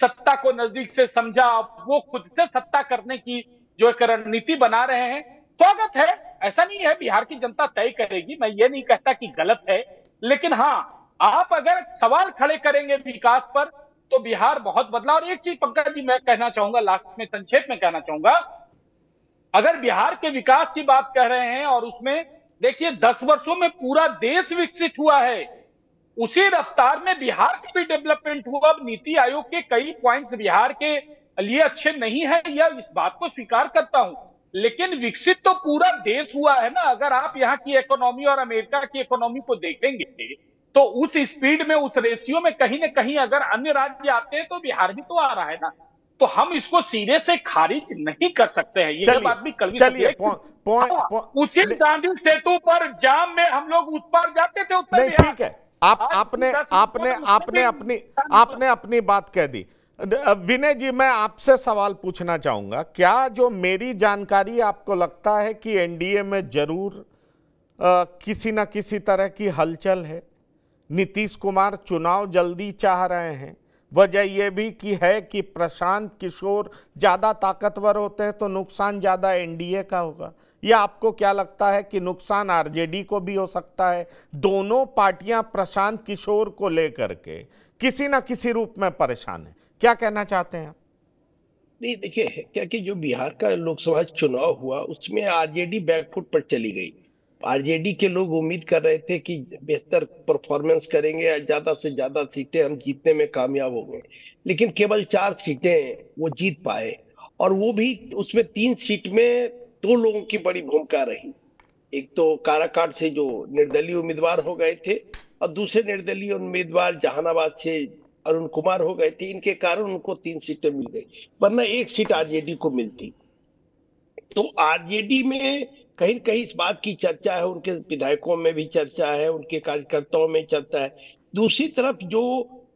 सत्ता को नजदीक से समझा, वो खुद से सत्ता करने की जो एक रणनीति बना रहे हैं, स्वागत है। ऐसा नहीं है, बिहार की जनता तय करेगी, मैं ये नहीं कहता कि गलत है, लेकिन हाँ आप अगर सवाल खड़े करेंगे विकास पर तो बिहार बहुत बदला। और एक चीज पंकज जी मैं कहना चाहूंगा, लास्ट में संक्षेप में कहना चाहूंगा, अगर बिहार के विकास की बात कर रहे हैं और उसमें देखिए दस वर्षों में पूरा देश विकसित हुआ है, उसी रफ्तार में बिहार का भी डेवलपमेंट हुआ। अब नीति आयोग के कई पॉइंट्स बिहार के लिए अच्छे नहीं है, यह इस बात को स्वीकार करता हूं, लेकिन विकसित तो पूरा देश हुआ है ना। अगर आप यहाँ की इकोनॉमी और अमेरिका की इकोनॉमी को देखेंगे तो उस स्पीड में, उस रेशियो में कहीं ना कहीं अगर अन्य राज्य आते हैं तो बिहार भी तो आ रहा है ना, तो हम इसको सिरे से खारिज नहीं कर सकते हैं। ये बात भी कल उसी गांधी सेतु पर जाम में हम लोग उस पार जाते थे, उत्तर ठीक है। आप आपने आपने आपने अपनी आपने अपनी बात कह दी। विनय जी मैं आपसे सवाल पूछना चाहूंगा, क्या जो मेरी जानकारी आपको लगता है कि एनडीए में जरूर आ, किसी ना किसी तरह की हलचल है, नीतीश कुमार चुनाव जल्दी चाह रहे हैं, वजह यह भी कि है कि प्रशांत किशोर ज़्यादा ताकतवर होते हैं तो नुकसान ज़्यादा एनडीए का होगा, या आपको क्या लगता है कि नुकसान आरजेडी को भी हो सकता है? दोनों पार्टियां प्रशांत किशोर को लेकर के किसी ना किसी रूप में परेशान है, क्या कहना चाहते हैं? नहीं देखिए क्या कि जो बिहार का लोकसभा चुनाव हुआ उसमें आरजेडी बैकफुट पर चली गई। आरजेडी के लोग उम्मीद कर रहे थे कि बेहतर परफॉर्मेंस करेंगे या ज्यादा से ज्यादा सीटें हम जीतने में कामयाब होंगे, लेकिन केवल चार सीटें वो जीत पाए, और वो भी उसमें तीन सीट में दो लोगों की बड़ी भूमिका रही। एक तो काराकाट से जो निर्दलीय उम्मीदवार हो गए थे और दूसरे निर्दलीय उम्मीदवार जहानाबाद से अरुण कुमार हो गए थे, इनके कारण उनको तीन सीटें मिल गई, वरना एक सीट आरजेडी को मिलती। तो आरजेडी में कहीं कहीं इस बात की चर्चा है, उनके विधायकों में भी चर्चा है, उनके कार्यकर्ताओं में चर्चा है। दूसरी तरफ जो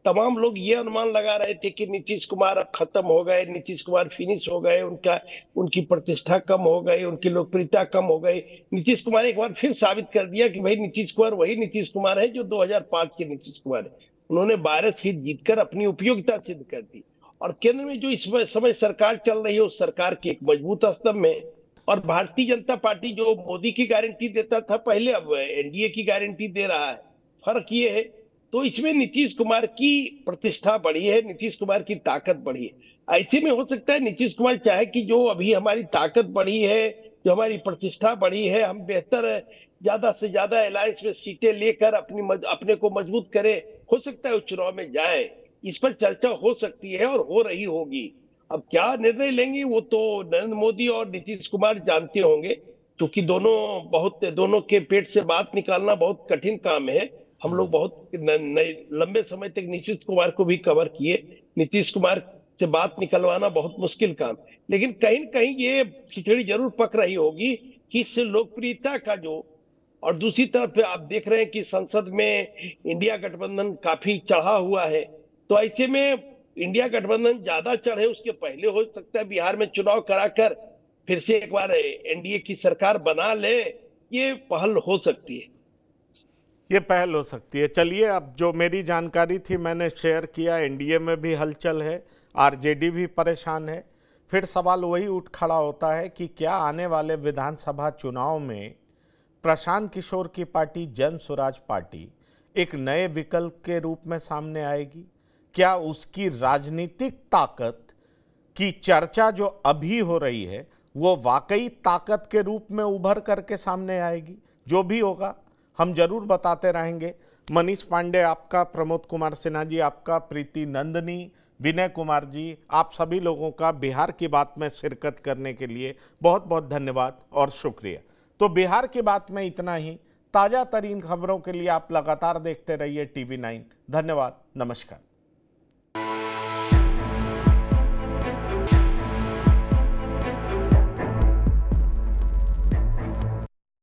तमाम लोग ये अनुमान लगा रहे थे कि नीतीश कुमार अब खत्म हो गए, नीतीश कुमार फिनिश हो गए, उनका उनकी प्रतिष्ठा कम हो गई, उनकी लोकप्रियता कम हो गई, नीतीश कुमार एक बार फिर साबित कर दिया कि भाई नीतीश कुमार वही नीतीश कुमार है जो दो हज़ार पाँच के नीतीश कुमार है। उन्होंने बारह सीट जीतकर अपनी उपयोगिता सिद्ध कर दी। और केंद्र में जो इस समय सरकार चल रही है उस सरकार के एक मजबूत स्तंभ में, और भारतीय जनता पार्टी जो मोदी की गारंटी देता था पहले, अब एनडीए की गारंटी दे रहा है, फर्क ये है। तो इसमें नीतीश कुमार की प्रतिष्ठा बढ़ी है, नीतीश कुमार की ताकत बढ़ी है। ऐसे में हो सकता है नीतीश कुमार चाहे कि जो अभी हमारी ताकत बढ़ी है, जो हमारी प्रतिष्ठा बढ़ी है, हम बेहतर ज्यादा से ज्यादा अलायंस में सीटें लेकर अपनी मज, अपने को मजबूत करें, हो सकता है उस चुनाव में जाए। इस पर चर्चा हो सकती है और हो रही होगी। अब क्या निर्णय लेंगे वो तो नरेंद्र मोदी और नीतीश कुमार जानते होंगे, क्योंकि दोनों बहुत दोनों के पेट से बात निकालना बहुत कठिन काम है। हम लोग बहुत न, न, लंबे समय तक नीतीश कुमार को भी कवर किए, नीतीश कुमार से बात निकलवाना बहुत मुश्किल काम, लेकिन कहीं कहीं ये खिचड़ी जरूर पक रही होगी कि इससे लोकप्रियता का जो, और दूसरी तरफ आप देख रहे हैं कि संसद में इंडिया गठबंधन काफी चढ़ा हुआ है, तो ऐसे में इंडिया गठबंधन ज्यादा चढ़े उसके पहले हो सकता है बिहार में चुनाव कराकर फिर से एक बार एनडीए की सरकार बना ले, ये पहल हो सकती है, ये पहल हो सकती है। चलिए अब जो मेरी जानकारी थी मैंने शेयर किया, एनडीए में भी हलचल है, आरजेडी भी परेशान है। फिर सवाल वही उठ खड़ा होता है कि क्या आने वाले विधानसभा चुनाव में प्रशांत किशोर की पार्टी जन स्वराज पार्टी एक नए विकल्प के रूप में सामने आएगी? क्या उसकी राजनीतिक ताकत की चर्चा जो अभी हो रही है वो वाकई ताकत के रूप में उभर करके सामने आएगी? जो भी होगा हम जरूर बताते रहेंगे। मनीष पांडे आपका, प्रमोद कुमार सिन्हा जी आपका, प्रीति नंदनी, विनय कुमार जी, आप सभी लोगों का बिहार की बात में शिरकत करने के लिए बहुत बहुत धन्यवाद और शुक्रिया। तो बिहार की बात में इतना ही। ताज़ा तरीन खबरों के लिए आप लगातार देखते रहिए टीवी नाइन। धन्यवाद, नमस्कार।